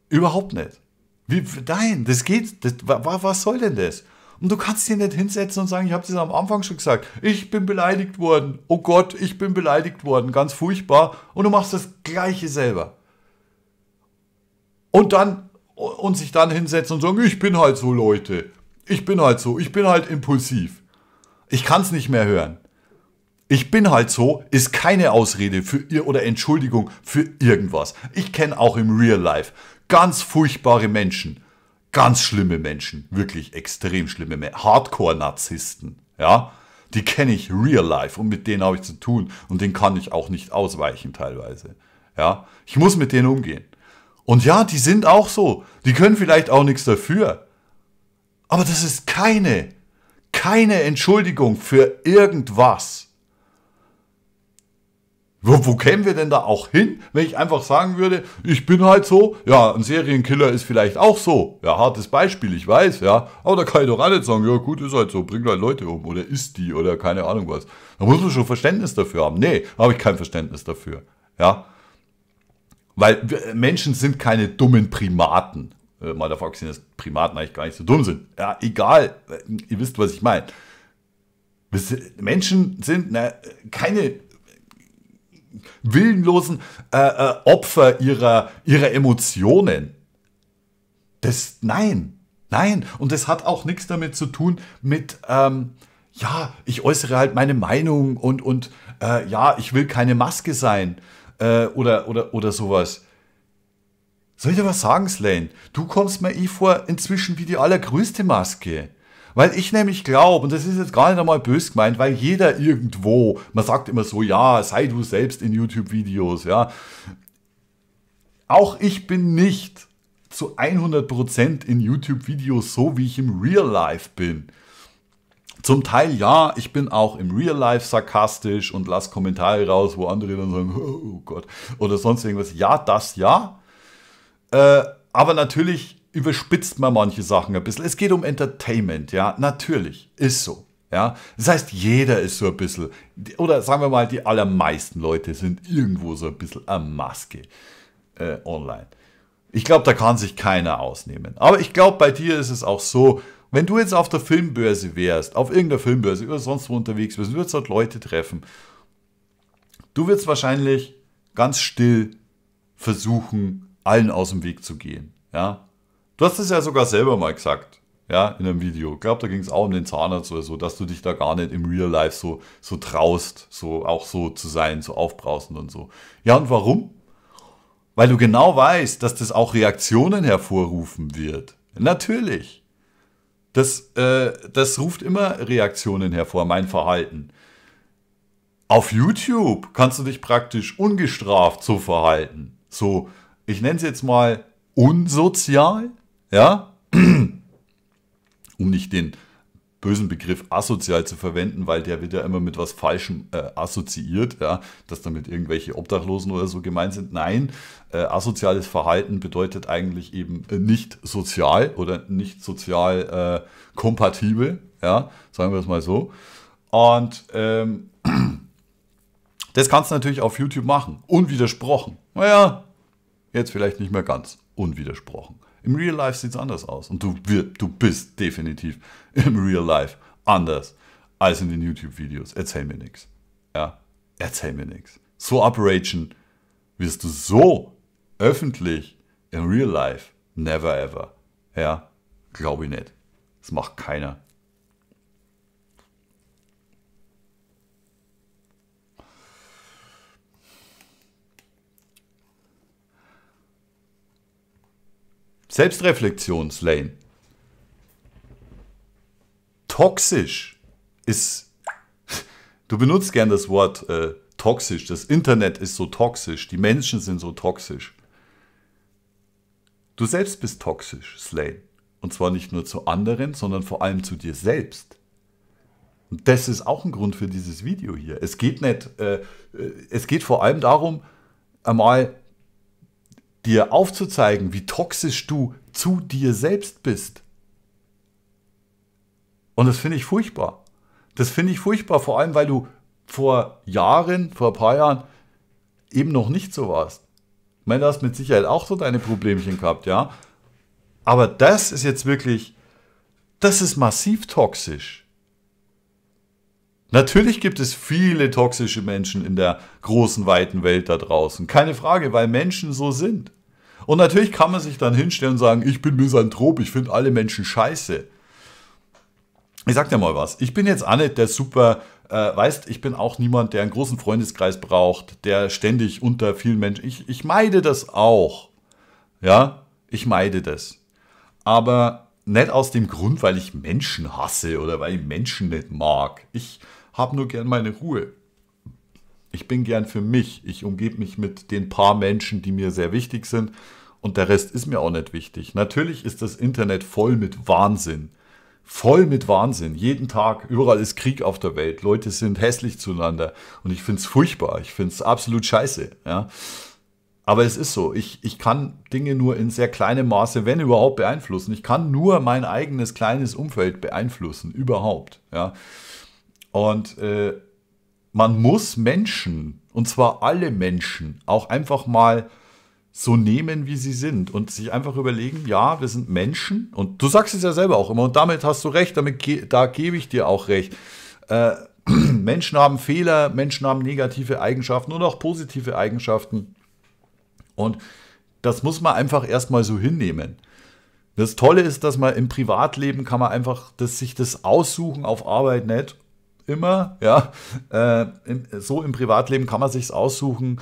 Überhaupt nicht. Wie, nein, das geht. Das, was soll denn das? Und du kannst dir nicht hinsetzen und sagen, ich habe das am Anfang schon gesagt, ich bin beleidigt worden. Oh Gott, ich bin beleidigt worden. Ganz furchtbar. Und du machst das Gleiche selber. Und dann, und sich dann hinsetzen und sagen, ich bin halt so, Leute. Ich bin halt so. Ich bin halt impulsiv. Ich kann es nicht mehr hören. Ich bin halt so, ist keine Ausrede für ihr oder Entschuldigung für irgendwas. Ich kenne auch im Real Life ganz furchtbare Menschen, ganz schlimme Menschen, wirklich extrem schlimme Menschen, Hardcore-Narzissten, ja, die kenne ich Real Life und mit denen habe ich zu tun und denen kann ich auch nicht ausweichen teilweise, ja. Ich muss mit denen umgehen. Und ja, die sind auch so, die können vielleicht auch nichts dafür, aber das ist keine, keine Entschuldigung für irgendwas. Wo, wo kämen wir denn da auch hin, wenn ich einfach sagen würde, ich bin halt so, ja, ein Serienkiller ist vielleicht auch so. Ja, hartes Beispiel, ich weiß, ja, aber da kann ich doch auch nicht sagen, ja gut, ist halt so, bringt halt Leute um oder isst die oder keine Ahnung was. Da muss man schon Verständnis dafür haben. Nee, habe ich kein Verständnis dafür, ja. Weil wir, Menschen sind keine dummen Primaten. Äh, mal davon abgesehen, dass Primaten eigentlich gar nicht so dumm sind. Ja, egal, ihr wisst, was ich meine. Menschen sind na, keine willenlosen äh, äh, Opfer ihrer, ihrer Emotionen. Das, nein, nein. Und das hat auch nichts damit zu tun mit, ähm, ja, ich äußere halt meine Meinung und, und äh, ja, ich will keine Maske sein äh, oder, oder, oder sowas. Soll ich dir was sagen, Sláine? Du kommst mir eh vor inzwischen wie die allergrößte Maske. Weil ich nämlich glaube, und das ist jetzt gar nicht einmal böse gemeint, weil jeder irgendwo, man sagt immer so, ja, sei du selbst in YouTube-Videos, ja. Auch ich bin nicht zu hundert Prozent in YouTube-Videos so, wie ich im Real Life bin. Zum Teil ja, ich bin auch im Real Life sarkastisch und lasse Kommentare raus, wo andere dann sagen, oh Gott, oder sonst irgendwas. Ja, das ja. Äh, aber natürlich überspitzt man manche Sachen ein bisschen. Es geht um Entertainment, ja, natürlich, ist so, ja. Das heißt, jeder ist so ein bisschen, oder sagen wir mal, die allermeisten Leute sind irgendwo so ein bisschen eine Maske äh, online. Ich glaube, da kann sich keiner ausnehmen. Aber ich glaube, bei dir ist es auch so, wenn du jetzt auf der Filmbörse wärst, auf irgendeiner Filmbörse oder sonst wo unterwegs wärst, würdest dort Leute treffen. Du würdest wahrscheinlich ganz still versuchen, allen aus dem Weg zu gehen, ja. Du hast es ja sogar selber mal gesagt, ja, in einem Video. Ich glaube, da ging es auch um den Zahnarzt oder so, dass du dich da gar nicht im Real Life so, so traust, so auch so zu sein, so aufbrausend und so. Ja, und warum? Weil du genau weißt, dass das auch Reaktionen hervorrufen wird. Natürlich. Das, äh, das ruft immer Reaktionen hervor, mein Verhalten. Auf YouTube kannst du dich praktisch ungestraft so verhalten. So, ich nenne es jetzt mal unsozial. Ja, um nicht den bösen Begriff asozial zu verwenden, weil der wird ja immer mit was Falschem äh, assoziiert, ja, dass damit irgendwelche Obdachlosen oder so gemeint sind. Nein, äh, asoziales Verhalten bedeutet eigentlich eben äh, nicht sozial oder nicht sozial äh, kompatibel, ja, sagen wir es mal so. Und ähm, das kannst du natürlich auf YouTube machen, unwidersprochen. Naja, jetzt vielleicht nicht mehr ganz unwidersprochen. Im Real Life sieht es anders aus. Und du, du bist definitiv im Real Life anders als in den YouTube-Videos. Erzähl mir nichts. Ja, erzähl mir nichts. So upragen wirst du so öffentlich im Real Life. Never ever. Ja, glaube ich nicht. Das macht keiner. Selbstreflexion, Sláine. Toxisch ist, du benutzt gern das Wort äh, toxisch, das Internet ist so toxisch, die Menschen sind so toxisch. Du selbst bist toxisch, Sláine. Und zwar nicht nur zu anderen, sondern vor allem zu dir selbst. Und das ist auch ein Grund für dieses Video hier. Es geht nicht, äh, es geht vor allem darum, einmal dir aufzuzeigen, wie toxisch du zu dir selbst bist. Und das finde ich furchtbar. Das finde ich furchtbar, vor allem, weil du vor Jahren, vor ein paar Jahren eben noch nicht so warst. Ich meine, du hast mit Sicherheit auch so deine Problemchen gehabt, ja. Aber das ist jetzt wirklich, das ist massiv toxisch. Natürlich gibt es viele toxische Menschen in der großen, weiten Welt da draußen. Keine Frage, weil Menschen so sind. Und natürlich kann man sich dann hinstellen und sagen, ich bin Misanthrop, ich finde alle Menschen scheiße. ich sag dir mal was, ich bin jetzt auch nicht der super, äh, weißt, ich bin auch niemand, der einen großen Freundeskreis braucht, der ständig unter vielen Menschen, ich, ich meide das auch, ja, ich meide das, aber nicht aus dem Grund, weil ich Menschen hasse oder weil ich Menschen nicht mag, ich habe nur gern meine Ruhe, ich bin gern für mich, ich umgebe mich mit den paar Menschen, die mir sehr wichtig sind und der Rest ist mir auch nicht wichtig. Natürlich ist das Internet voll mit Wahnsinn. Voll mit Wahnsinn, jeden Tag, überall ist Krieg auf der Welt, Leute sind hässlich zueinander und ich finde es furchtbar, ich finde es absolut scheiße. Ja. Aber es ist so, ich, ich kann Dinge nur in sehr kleinem Maße, wenn überhaupt, beeinflussen. Ich kann nur mein eigenes kleines Umfeld beeinflussen, überhaupt. Ja. Und äh, man muss Menschen, und zwar alle Menschen, auch einfach mal so nehmen, wie sie sind und sich einfach überlegen, ja, wir sind Menschen und du sagst es ja selber auch immer und damit hast du recht, damit ge da gebe ich dir auch recht. Äh, Menschen haben Fehler, Menschen haben negative Eigenschaften und auch positive Eigenschaften und das muss man einfach erstmal so hinnehmen. Das Tolle ist, dass man im Privatleben kann man einfach das, sich das aussuchen, auf Arbeit nicht immer, ja, äh, in, so im Privatleben kann man sich's aussuchen,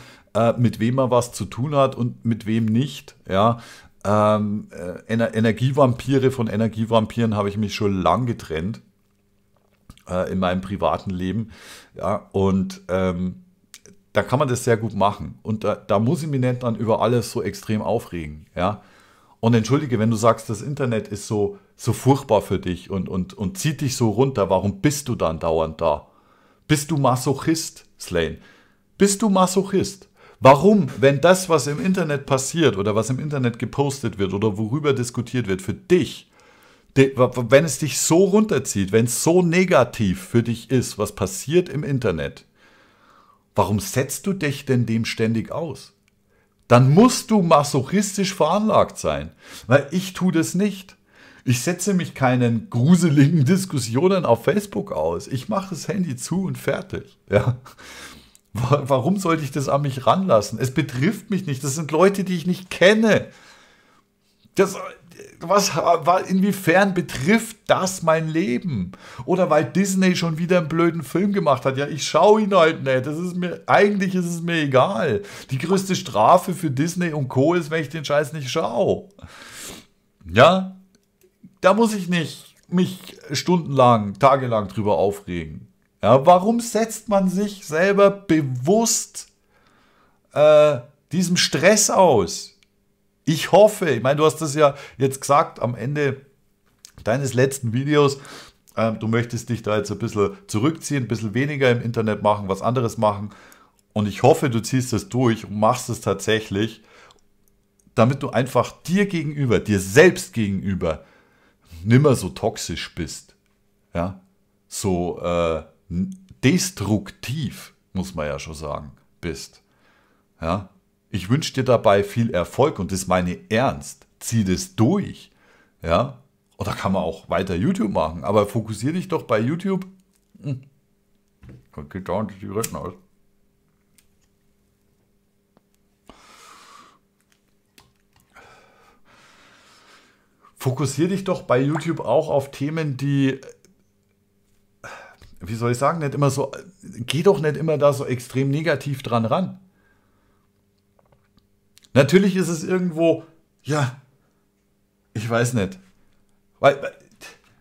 mit wem man was zu tun hat und mit wem nicht. Ja, ähm, Ener Energievampire, von Energievampiren habe ich mich schon lang getrennt äh, in meinem privaten Leben. Ja, und ähm, da kann man das sehr gut machen. Und da, da muss ich mich nicht dann über alles so extrem aufregen. Ja. Und entschuldige, wenn du sagst, das Internet ist so, so furchtbar für dich und, und, und zieht dich so runter, warum bist du dann dauernd da? Bist du Masochist, Sláine? Bist du Masochist? Warum, wenn das, was im Internet passiert oder was im Internet gepostet wird oder worüber diskutiert wird, für dich, wenn es dich so runterzieht, wenn es so negativ für dich ist, was passiert im Internet, warum setzt du dich denn dem ständig aus? Dann musst du masochistisch veranlagt sein, weil ich tue das nicht. Ich setze mich keinen gruseligen Diskussionen auf Facebook aus. Ich mache das Handy zu und fertig. Ja. Warum sollte ich das an mich ranlassen? Es betrifft mich nicht. Das sind Leute, die ich nicht kenne. Das, was, inwiefern betrifft das mein Leben? Oder weil Disney schon wieder einen blöden Film gemacht hat. Ja, ich schaue ihn halt nicht. Das ist mir, eigentlich ist es mir egal. Die größte Strafe für Disney und Co. ist, wenn ich den Scheiß nicht schaue. Ja, da muss ich nicht mich stundenlang, tagelang drüber aufregen. Ja, warum setzt man sich selber bewusst äh, diesem Stress aus? Ich hoffe, ich meine, du hast das ja jetzt gesagt am Ende deines letzten Videos, äh, du möchtest dich da jetzt ein bisschen zurückziehen, ein bisschen weniger im Internet machen, was anderes machen und ich hoffe, du ziehst das durch und machst es tatsächlich, damit du einfach dir gegenüber, dir selbst gegenüber, nimmer so toxisch bist, ja, so äh, destruktiv, muss man ja schon sagen, bist. Ja? Ich wünsche dir dabei viel Erfolg und das meine ernst. Zieh das durch. Ja? Oder kann man auch weiter YouTube machen, aber fokussiere dich doch bei YouTube. Hm. Das geht dauernd die Rücken aus. Fokussiere dich doch bei YouTube auch auf Themen, die, wie soll ich sagen, nicht immer so, geh doch nicht immer da so extrem negativ dran ran. Natürlich ist es irgendwo, ja, ich weiß nicht. Weil,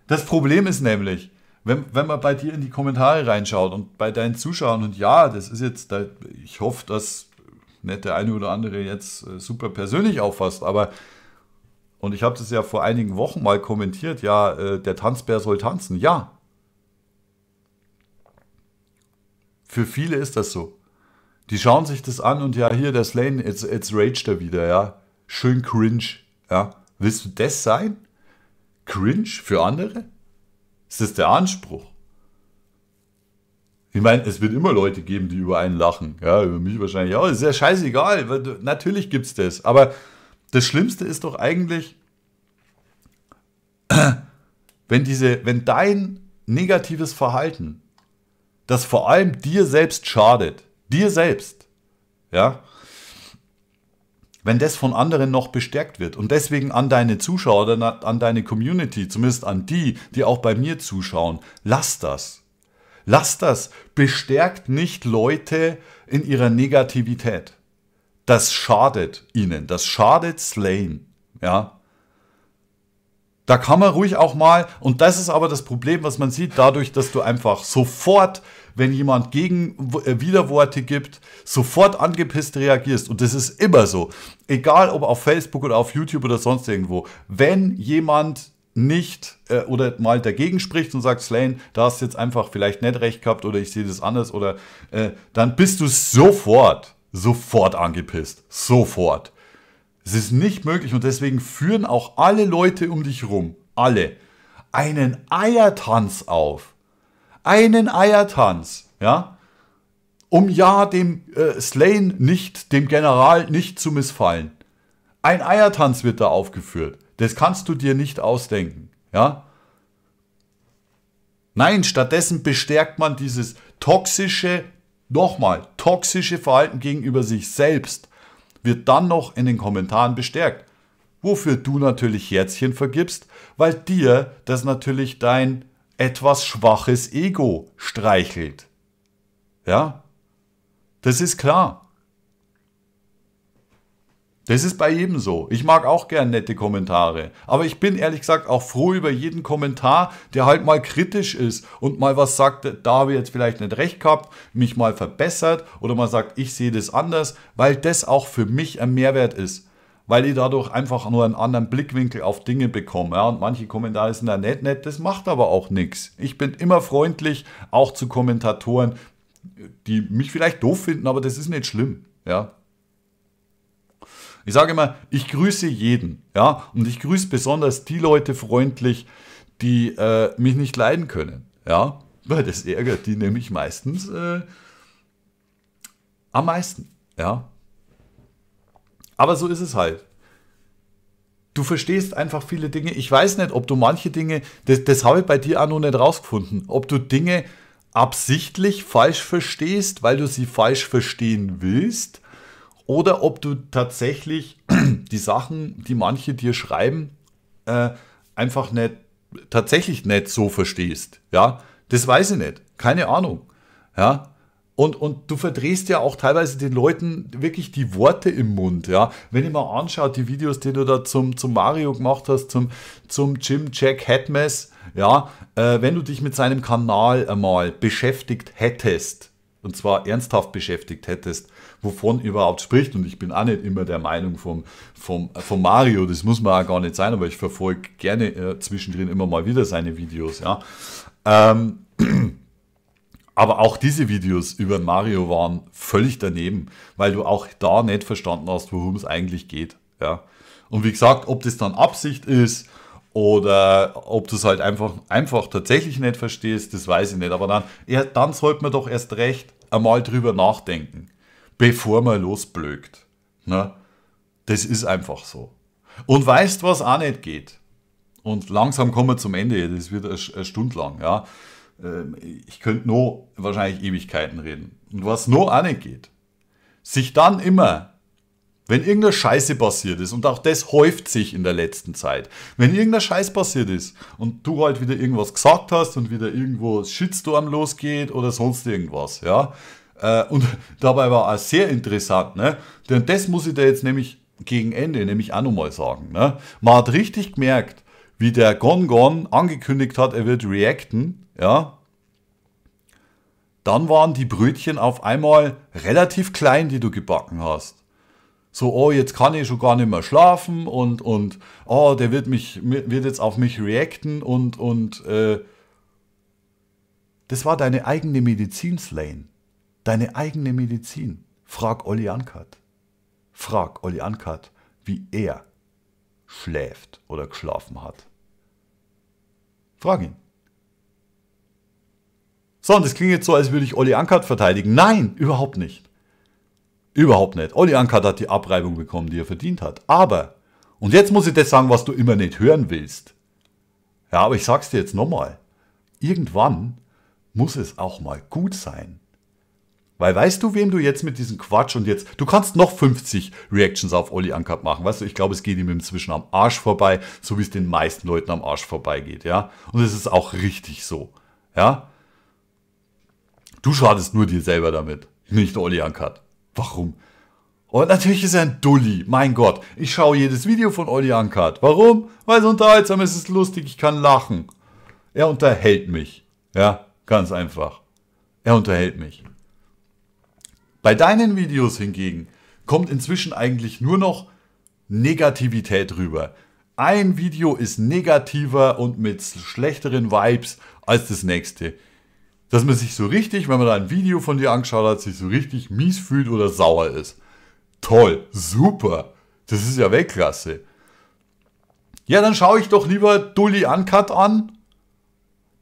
das Problem ist nämlich, wenn, wenn man bei dir in die Kommentare reinschaut und bei deinen Zuschauern und ja, das ist jetzt, ich hoffe, dass nicht der eine oder andere jetzt super persönlich auffasst, aber, und ich habe das ja vor einigen Wochen mal kommentiert, ja, der Tanzbär soll tanzen, ja. Für viele ist das so. Die schauen sich das an und ja, hier, der Sláine, jetzt, jetzt raged er wieder, ja. Schön cringe, ja. Willst du das sein? Cringe für andere? Ist das der Anspruch? Ich meine, es wird immer Leute geben, die über einen lachen. Ja, über mich wahrscheinlich auch. Ist ja scheißegal. Weil, natürlich gibt es das. Aber das Schlimmste ist doch eigentlich, wenn diese, wenn dein negatives Verhalten, das vor allem dir selbst schadet. Dir selbst. Ja? wenn das von anderen noch bestärkt wird. Und deswegen an deine Zuschauer, an deine Community, zumindest an die, die auch bei mir zuschauen, lass das. Lass das. Bestärkt nicht Leute in ihrer Negativität. Das schadet ihnen. Das schadet Sláine. Ja. Da kann man ruhig auch mal, und das ist aber das Problem, was man sieht, dadurch, dass du einfach sofort, wenn jemand gegen äh, Widerworte gibt, sofort angepisst reagierst. Und das ist immer so. Egal, ob auf Facebook oder auf YouTube oder sonst irgendwo. Wenn jemand nicht äh, oder mal dagegen spricht und sagt, Sláine, da hast du jetzt einfach vielleicht nicht recht gehabt oder ich sehe das anders, oder äh, dann bist du sofort, sofort angepisst. Sofort. Es ist nicht möglich, und deswegen führen auch alle Leute um dich rum, alle, einen Eiertanz auf. Einen Eiertanz, ja, um ja dem äh, Sláine nicht, dem General nicht zu missfallen. Ein Eiertanz wird da aufgeführt. Das kannst du dir nicht ausdenken, ja. Nein, stattdessen bestärkt man dieses toxische, nochmal, toxische Verhalten gegenüber sich selbst, wird dann noch in den Kommentaren bestärkt. Wofür du natürlich Herzchen vergibst, weil dir das natürlich dein etwas schwaches Ego streichelt. Ja? Das ist klar. Das ist bei jedem so. Ich mag auch gern nette Kommentare. Aber ich bin ehrlich gesagt auch froh über jeden Kommentar, der halt mal kritisch ist und mal was sagt, da habe ich jetzt vielleicht nicht recht gehabt, mich mal verbessert oder mal sagt, ich sehe das anders, weil das auch für mich ein Mehrwert ist. Weil ich dadurch einfach nur einen anderen Blickwinkel auf Dinge bekomme. Ja, und manche Kommentare sind da nett, nett, das macht aber auch nichts. Ich bin immer freundlich, auch zu Kommentatoren, die mich vielleicht doof finden, aber das ist nicht schlimm. Ja. Ich sage immer, ich grüße jeden, ja, und ich grüße besonders die Leute freundlich, die äh, mich nicht leiden können, ja, weil das ärgert die nämlich meistens äh, am meisten, ja. Aber so ist es halt. Du verstehst einfach viele Dinge. Ich weiß nicht, ob du manche Dinge, das, das habe ich bei dir auch noch nicht rausgefunden, ob du Dinge absichtlich falsch verstehst, weil du sie falsch verstehen willst, oder ob du tatsächlich die Sachen, die manche dir schreiben, äh, einfach nicht, tatsächlich nicht so verstehst. Ja, das weiß ich nicht. Keine Ahnung. Ja, und, und du verdrehst ja auch teilweise den Leuten wirklich die Worte im Mund. Ja, wenn ihr mal anschaut, die Videos, die du da zum, zum Mario gemacht hast, zum, zum Jim Jack Hatmes, ja, äh, wenn du dich mit seinem Kanal einmal beschäftigt hättest, und zwar ernsthaft beschäftigt hättest, wovon überhaupt spricht. Und ich bin auch nicht immer der Meinung vom, vom, vom Mario, das muss man auch gar nicht sein, aber ich verfolge gerne äh, zwischendrin immer mal wieder seine Videos. Ja. Ähm, aber auch diese Videos über Mario waren völlig daneben, weil du auch da nicht verstanden hast, worum es eigentlich geht. Ja. Und wie gesagt, ob das dann Absicht ist, oder ob du es halt einfach, einfach tatsächlich nicht verstehst, das weiß ich nicht. Aber dann, ja, dann sollte man doch erst recht einmal drüber nachdenken, bevor man losblökt. Ne? Das ist einfach so. Und weißt, was auch nicht geht. Und langsam kommen wir zum Ende. Das wird eine Stunde lang. Ja? Ich könnte nur wahrscheinlich Ewigkeiten reden. Und was nur auch nicht geht, sich dann immer... Wenn irgendeine Scheiße passiert ist, und auch das häuft sich in der letzten Zeit, wenn irgendein Scheiß passiert ist und du halt wieder irgendwas gesagt hast und wieder irgendwo Shitstorm losgeht oder sonst irgendwas, ja, und dabei war auch sehr interessant, ne, denn das muss ich dir jetzt nämlich gegen Ende nämlich auch nochmal sagen, ne, man hat richtig gemerkt, wie der GonGon angekündigt hat, er wird reacten, ja, dann waren die Brötchen auf einmal relativ klein, die du gebacken hast. So, oh, jetzt kann ich schon gar nicht mehr schlafen und, und oh, der wird, mich, wird jetzt auf mich reacten und, und äh, das war deine eigene Medizin, Sláine. Deine eigene Medizin. Frag Olli Ankert. Frag Olli Ankert, wie er schläft oder geschlafen hat. Frag ihn. So, und das klingt jetzt so, als würde ich Olli Ankert verteidigen. Nein, überhaupt nicht. Überhaupt nicht. Olli Ankert hat die Abreibung bekommen, die er verdient hat. Aber, und jetzt muss ich das sagen, was du immer nicht hören willst. Ja, aber ich sag's dir jetzt nochmal. Irgendwann muss es auch mal gut sein. Weil weißt du, wem du jetzt mit diesem Quatsch und jetzt... Du kannst noch fünfzig Reactions auf Olli Ankert machen, weißt du? Ich glaube, es geht ihm inzwischen am Arsch vorbei, so wie es den meisten Leuten am Arsch vorbeigeht, ja? Und es ist auch richtig so, ja? Du schadest nur dir selber damit, nicht Olli Ankert. Warum? Und natürlich ist er ein Dulli, mein Gott. Ich schaue jedes Video von Olli Ankert. Warum? Weil es unterhaltsam ist, es ist lustig, ich kann lachen. Er unterhält mich, ja? Ganz einfach. Er unterhält mich. Bei deinen Videos hingegen kommt inzwischen eigentlich nur noch Negativität rüber. Ein Video ist negativer und mit schlechteren Vibes als das nächste. Dass man sich so richtig, wenn man da ein Video von dir angeschaut hat, sich so richtig mies fühlt oder sauer ist. Toll, super, das ist ja Weltklasse. Ja, dann schaue ich doch lieber Dulli Ankert an.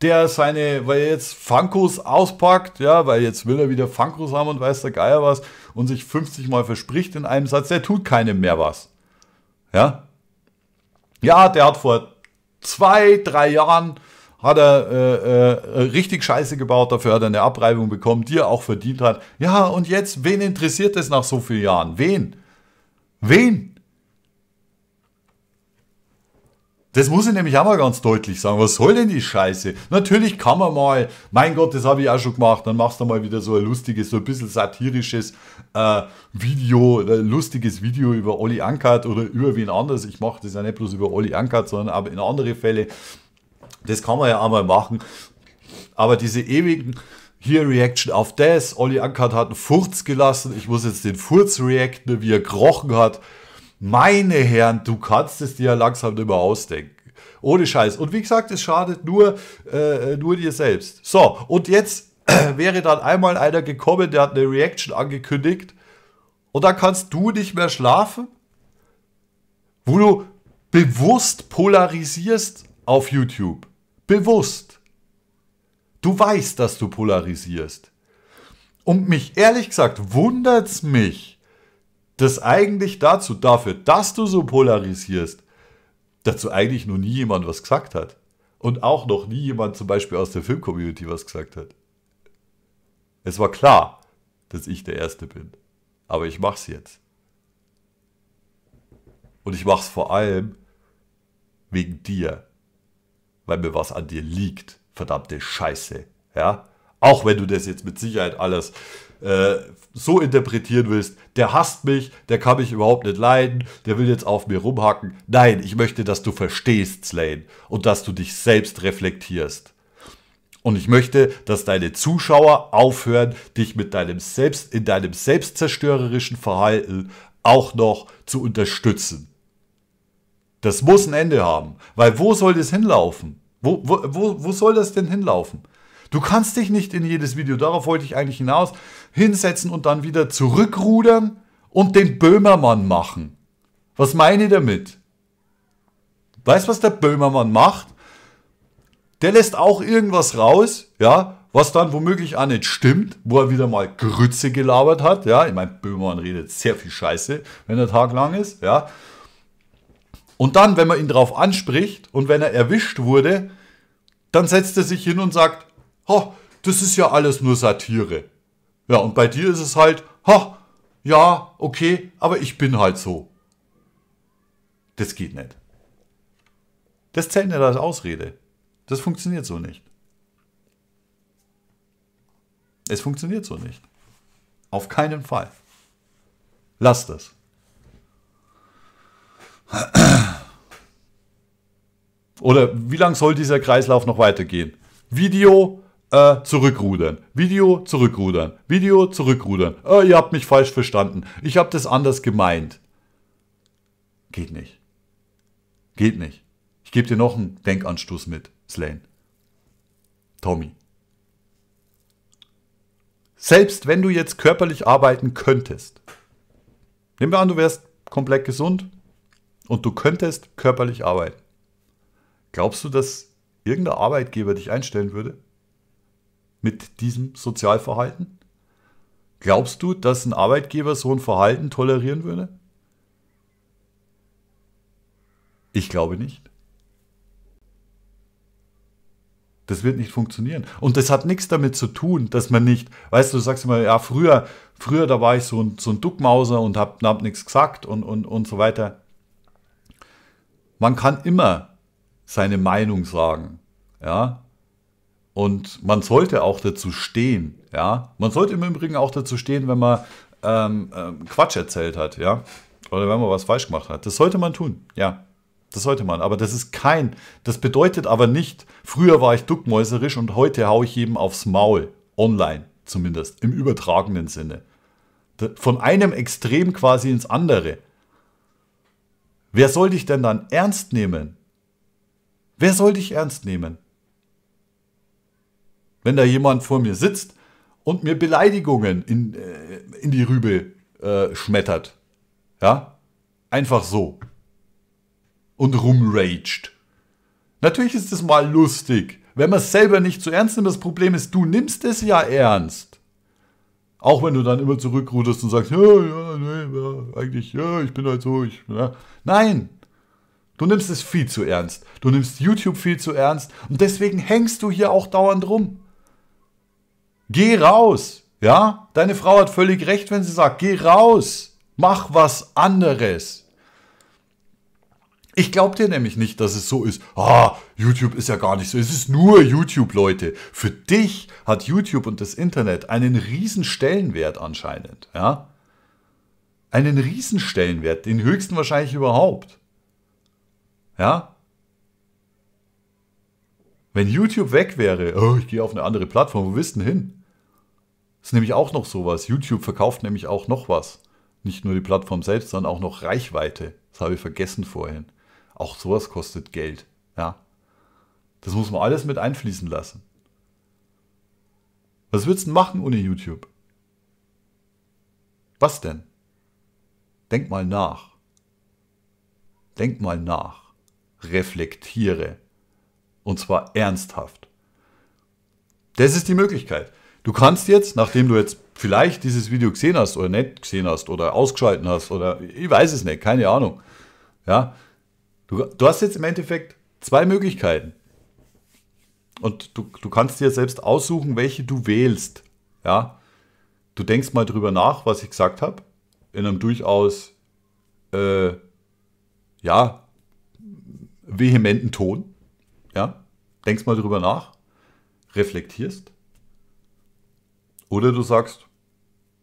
Der seine, weil er jetzt Funkos auspackt, ja, weil jetzt will er wieder Funkos haben und weiß der Geier was und sich fünfzig Mal verspricht in einem Satz, der tut keinem mehr was. Ja, ja, der hat vor zwei, drei Jahren hat er äh, äh, richtig Scheiße gebaut, dafür hat er eine Abreibung bekommen, die er auch verdient hat. Ja, und jetzt, wen interessiert es nach so vielen Jahren? Wen? Wen? Das muss ich nämlich auch mal ganz deutlich sagen. Was soll denn die Scheiße? Natürlich kann man mal, mein Gott, das habe ich auch schon gemacht, dann machst du mal wieder so ein lustiges, so ein bisschen satirisches äh, Video, ein lustiges Video über Olli Ankert oder über wen anders. Ich mache das ja nicht bloß über Olli Ankert, sondern auch in andere Fälle. Das kann man ja auch mal machen. Aber diese ewigen, hier Reaction auf das, Olli Ankert hat einen Furz gelassen, ich muss jetzt den Furz reacten, wie er gerochen hat. Meine Herren, du kannst es dir ja langsam nicht mehr ausdenken. Ohne Scheiß. Und wie gesagt, es schadet nur, äh, nur dir selbst. So, und jetzt äh, wäre dann einmal einer gekommen, der hat eine Reaction angekündigt. Und dann kannst du nicht mehr schlafen, wo du bewusst polarisierst auf YouTube. Bewusst. Du weißt, dass du polarisierst. Und mich, ehrlich gesagt, wundert es mich, dass eigentlich dazu, dafür, dass du so polarisierst, dazu eigentlich noch nie jemand was gesagt hat. Und auch noch nie jemand zum Beispiel aus der Filmcommunity was gesagt hat. Es war klar, dass ich der Erste bin. Aber ich mach's jetzt. Und ich mach's vor allem wegen dir. Weil mir was an dir liegt. Verdammte Scheiße. Ja? Auch wenn du das jetzt mit Sicherheit alles... so interpretieren willst, der hasst mich, der kann mich überhaupt nicht leiden, der will jetzt auf mir rumhacken. Nein, ich möchte, dass du verstehst, Sláine, und dass du dich selbst reflektierst. Und ich möchte, dass deine Zuschauer aufhören, dich mit deinem Selbst, in deinem selbstzerstörerischen Verhalten auch noch zu unterstützen. Das muss ein Ende haben, weil wo soll das hinlaufen? Wo, wo, wo, wo soll das denn hinlaufen? Du kannst dich nicht in jedes Video, darauf wollte ich eigentlich hinaus, hinsetzen und dann wieder zurückrudern und den Böhmermann machen. Was meine ich damit? Weißt du, was der Böhmermann macht? Der lässt auch irgendwas raus, ja, was dann womöglich auch nicht stimmt, wo er wieder mal Grütze gelabert hat. Ja, ich meine, Böhmermann redet sehr viel Scheiße, wenn der Tag lang ist. Ja. Und dann, wenn man ihn drauf anspricht und wenn er erwischt wurde, dann setzt er sich hin und sagt, oh, das ist ja alles nur Satire. Ja, und bei dir ist es halt, oh, ja, okay, aber ich bin halt so. Das geht nicht. Das zählt nicht als Ausrede. Das funktioniert so nicht. Es funktioniert so nicht. Auf keinen Fall. Lass das. Oder wie lang soll dieser Kreislauf noch weitergehen? Video... Äh, zurückrudern, Video zurückrudern, Video zurückrudern. Äh, ihr habt mich falsch verstanden. Ich habe das anders gemeint. Geht nicht. Geht nicht. Ich gebe dir noch einen Denkanstoß mit, Sláine. Tommy. Selbst wenn du jetzt körperlich arbeiten könntest. Nehmen wir an, du wärst komplett gesund und du könntest körperlich arbeiten. Glaubst du, dass irgendein Arbeitgeber dich einstellen würde? Mit diesem Sozialverhalten? Glaubst du, dass ein Arbeitgeber so ein Verhalten tolerieren würde? Ich glaube nicht. Das wird nicht funktionieren. Und das hat nichts damit zu tun, dass man nicht, weißt du, du sagst immer, ja, früher, früher, da war ich so ein, so ein Duckmauser und hab, hab nichts gesagt und, und, und so weiter. Man kann immer seine Meinung sagen, ja. Und man sollte auch dazu stehen, ja. Man sollte im Übrigen auch dazu stehen, wenn man ähm, ähm, Quatsch erzählt hat, ja. Oder wenn man was falsch gemacht hat. Das sollte man tun, ja. Das sollte man, aber das ist kein, das bedeutet aber nicht, früher war ich duckmäuserisch und heute haue ich jedem aufs Maul, online zumindest, im übertragenen Sinne. Von einem Extrem quasi ins andere. Wer soll dich denn dann ernst nehmen? Wer soll dich ernst nehmen? Wenn da jemand vor mir sitzt und mir Beleidigungen in, in die Rübe äh, schmettert. Ja? Einfach so. Und rumraged. Natürlich ist es mal lustig, wenn man es selber nicht so ernst nimmt. Das Problem ist, du nimmst es ja ernst. Auch wenn du dann immer zurückruderst und sagst, ja, ja, nee, ja, eigentlich, ja, ich bin halt so. Ich, ja. Nein, du nimmst es viel zu ernst. Du nimmst YouTube viel zu ernst und deswegen hängst du hier auch dauernd rum. Geh raus, ja? Deine Frau hat völlig recht, wenn sie sagt, geh raus, mach was anderes. Ich glaube dir nämlich nicht, dass es so ist. Ah, YouTube ist ja gar nicht so. Es ist nur YouTube, Leute. Für dich hat YouTube und das Internet einen riesen Stellenwert anscheinend. Ja? Einen riesen Stellenwert, den höchsten wahrscheinlich überhaupt. Ja? Wenn YouTube weg wäre, oh, ich gehe auf eine andere Plattform, wo willst du denn hin? Das ist nämlich auch noch sowas. YouTube verkauft nämlich auch noch was. Nicht nur die Plattform selbst, sondern auch noch Reichweite. Das habe ich vergessen vorhin. Auch sowas kostet Geld, ja. Das muss man alles mit einfließen lassen. Was würdest du machen ohne YouTube? Was denn? Denk mal nach. Denk mal nach. Reflektiere. Und zwar ernsthaft. Das ist die Möglichkeit. Du kannst jetzt, nachdem du jetzt vielleicht dieses Video gesehen hast oder nicht gesehen hast oder ausgeschalten hast oder ich weiß es nicht, keine Ahnung. Ja, du, du hast jetzt im Endeffekt zwei Möglichkeiten. Und du, du kannst dir selbst aussuchen, welche du wählst. Ja, du denkst mal drüber nach, was ich gesagt habe, in einem durchaus äh, ja, vehementen Ton. Ja, denkst mal drüber nach, reflektierst. Oder du sagst,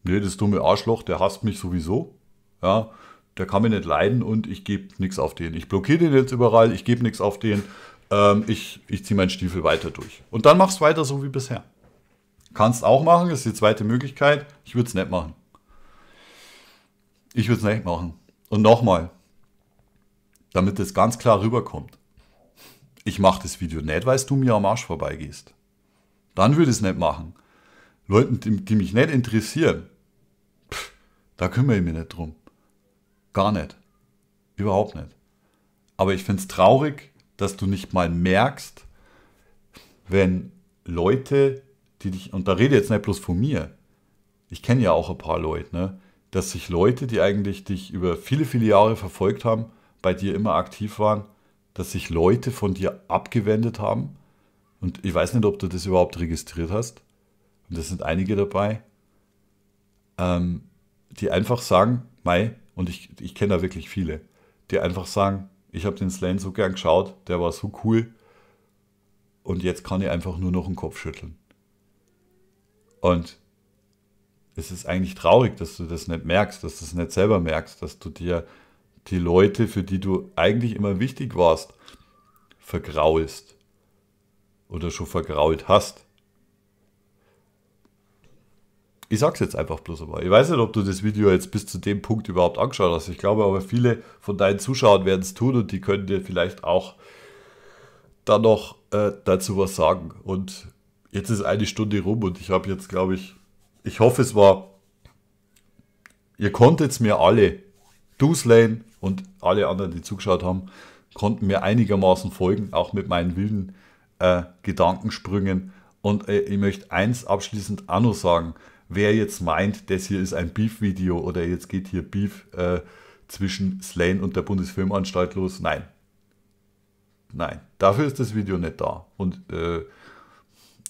nee, das dumme Arschloch, der hasst mich sowieso. Ja, der kann mich nicht leiden und ich gebe nichts auf den. Ich blockiere den jetzt überall, ich gebe nichts auf den. Ähm, ich ich ziehe meinen Stiefel weiter durch. Und dann machst du weiter so wie bisher. Kannst auch machen, das ist die zweite Möglichkeit. Ich würde es nicht machen. Ich würde es nicht machen. Und nochmal, damit das ganz klar rüberkommt. Ich mache das Video nicht, weil du mir am Arsch vorbeigehst. Dann würde ich es nicht machen. Leuten, die, die mich nicht interessieren, pff, da kümmere ich mich nicht drum. Gar nicht. Überhaupt nicht. Aber ich finde es traurig, dass du nicht mal merkst, wenn Leute, die dich, und da rede ich jetzt nicht bloß von mir, ich kenne ja auch ein paar Leute, ne, dass sich Leute, die eigentlich dich über viele, viele Jahre verfolgt haben, bei dir immer aktiv waren, dass sich Leute von dir abgewendet haben. Und ich weiß nicht, ob du das überhaupt registriert hast. Und das sind einige dabei, ähm, die einfach sagen, mei, und ich, ich kenne da wirklich viele, die einfach sagen, ich habe den Sláine so gern geschaut, der war so cool und jetzt kann ich einfach nur noch den Kopf schütteln. Und es ist eigentlich traurig, dass du das nicht merkst, dass du es nicht selber merkst, dass du dir die Leute, für die du eigentlich immer wichtig warst, vergraulst oder schon vergrault hast. Ich sag's jetzt einfach bloß aber. Ich weiß nicht, ob du das Video jetzt bis zu dem Punkt überhaupt angeschaut hast. Ich glaube aber, viele von deinen Zuschauern werden es tun und die können dir vielleicht auch dann noch äh, dazu was sagen. Und jetzt ist eine Stunde rum und ich habe jetzt, glaube ich, ich hoffe es war, ihr konntet mir alle, du Sláine und alle anderen, die zugeschaut haben, konnten mir einigermaßen folgen, auch mit meinen wilden äh, Gedankensprüngen. Und äh, ich möchte eins abschließend auch noch sagen. Wer jetzt meint, das hier ist ein Beef-Video oder jetzt geht hier Beef äh, zwischen Sláine und der Bundesfilmanstalt los, nein. Nein, dafür ist das Video nicht da. Und äh,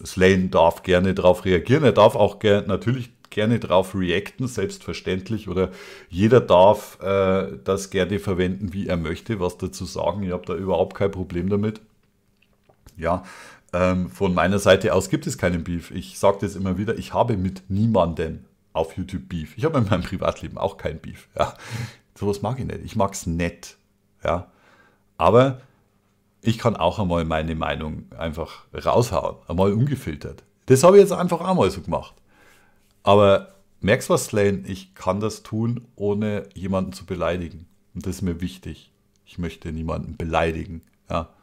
Sláine darf gerne darauf reagieren, er darf auch ger natürlich gerne darauf reacten, selbstverständlich, oder jeder darf äh, das gerne verwenden, wie er möchte, was dazu sagen, ich habe da überhaupt kein Problem damit. Ja, ähm, von meiner Seite aus gibt es keinen Beef, ich sage das immer wieder, ich habe mit niemandem auf YouTube Beef, ich habe in meinem Privatleben auch kein Beef, ja. Sowas mag ich nicht, ich mag es nett, ja, aber ich kann auch einmal meine Meinung einfach raushauen, einmal ungefiltert. Das habe ich jetzt einfach einmal so gemacht. Aber merkst du was, Sláine? Ich kann das tun, ohne jemanden zu beleidigen. Und das ist mir wichtig. Ich möchte niemanden beleidigen. Ja.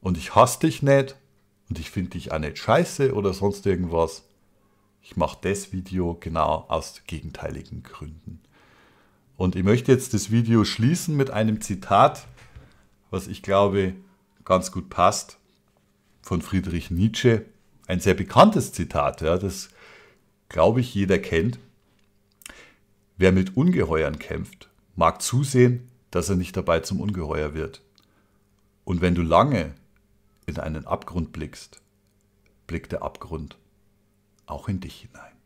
Und ich hasse dich nicht und ich finde dich auch nicht scheiße oder sonst irgendwas. Ich mache das Video genau aus gegenteiligen Gründen. Und ich möchte jetzt das Video schließen mit einem Zitat, was ich glaube ganz gut passt, von Friedrich Nietzsche. Ein sehr bekanntes Zitat, ja, das glaube ich jeder kennt. Wer mit Ungeheuern kämpft, mag zusehen, dass er nicht dabei zum Ungeheuer wird. Und wenn du lange in einen Abgrund blickst, blickt der Abgrund auch in dich hinein.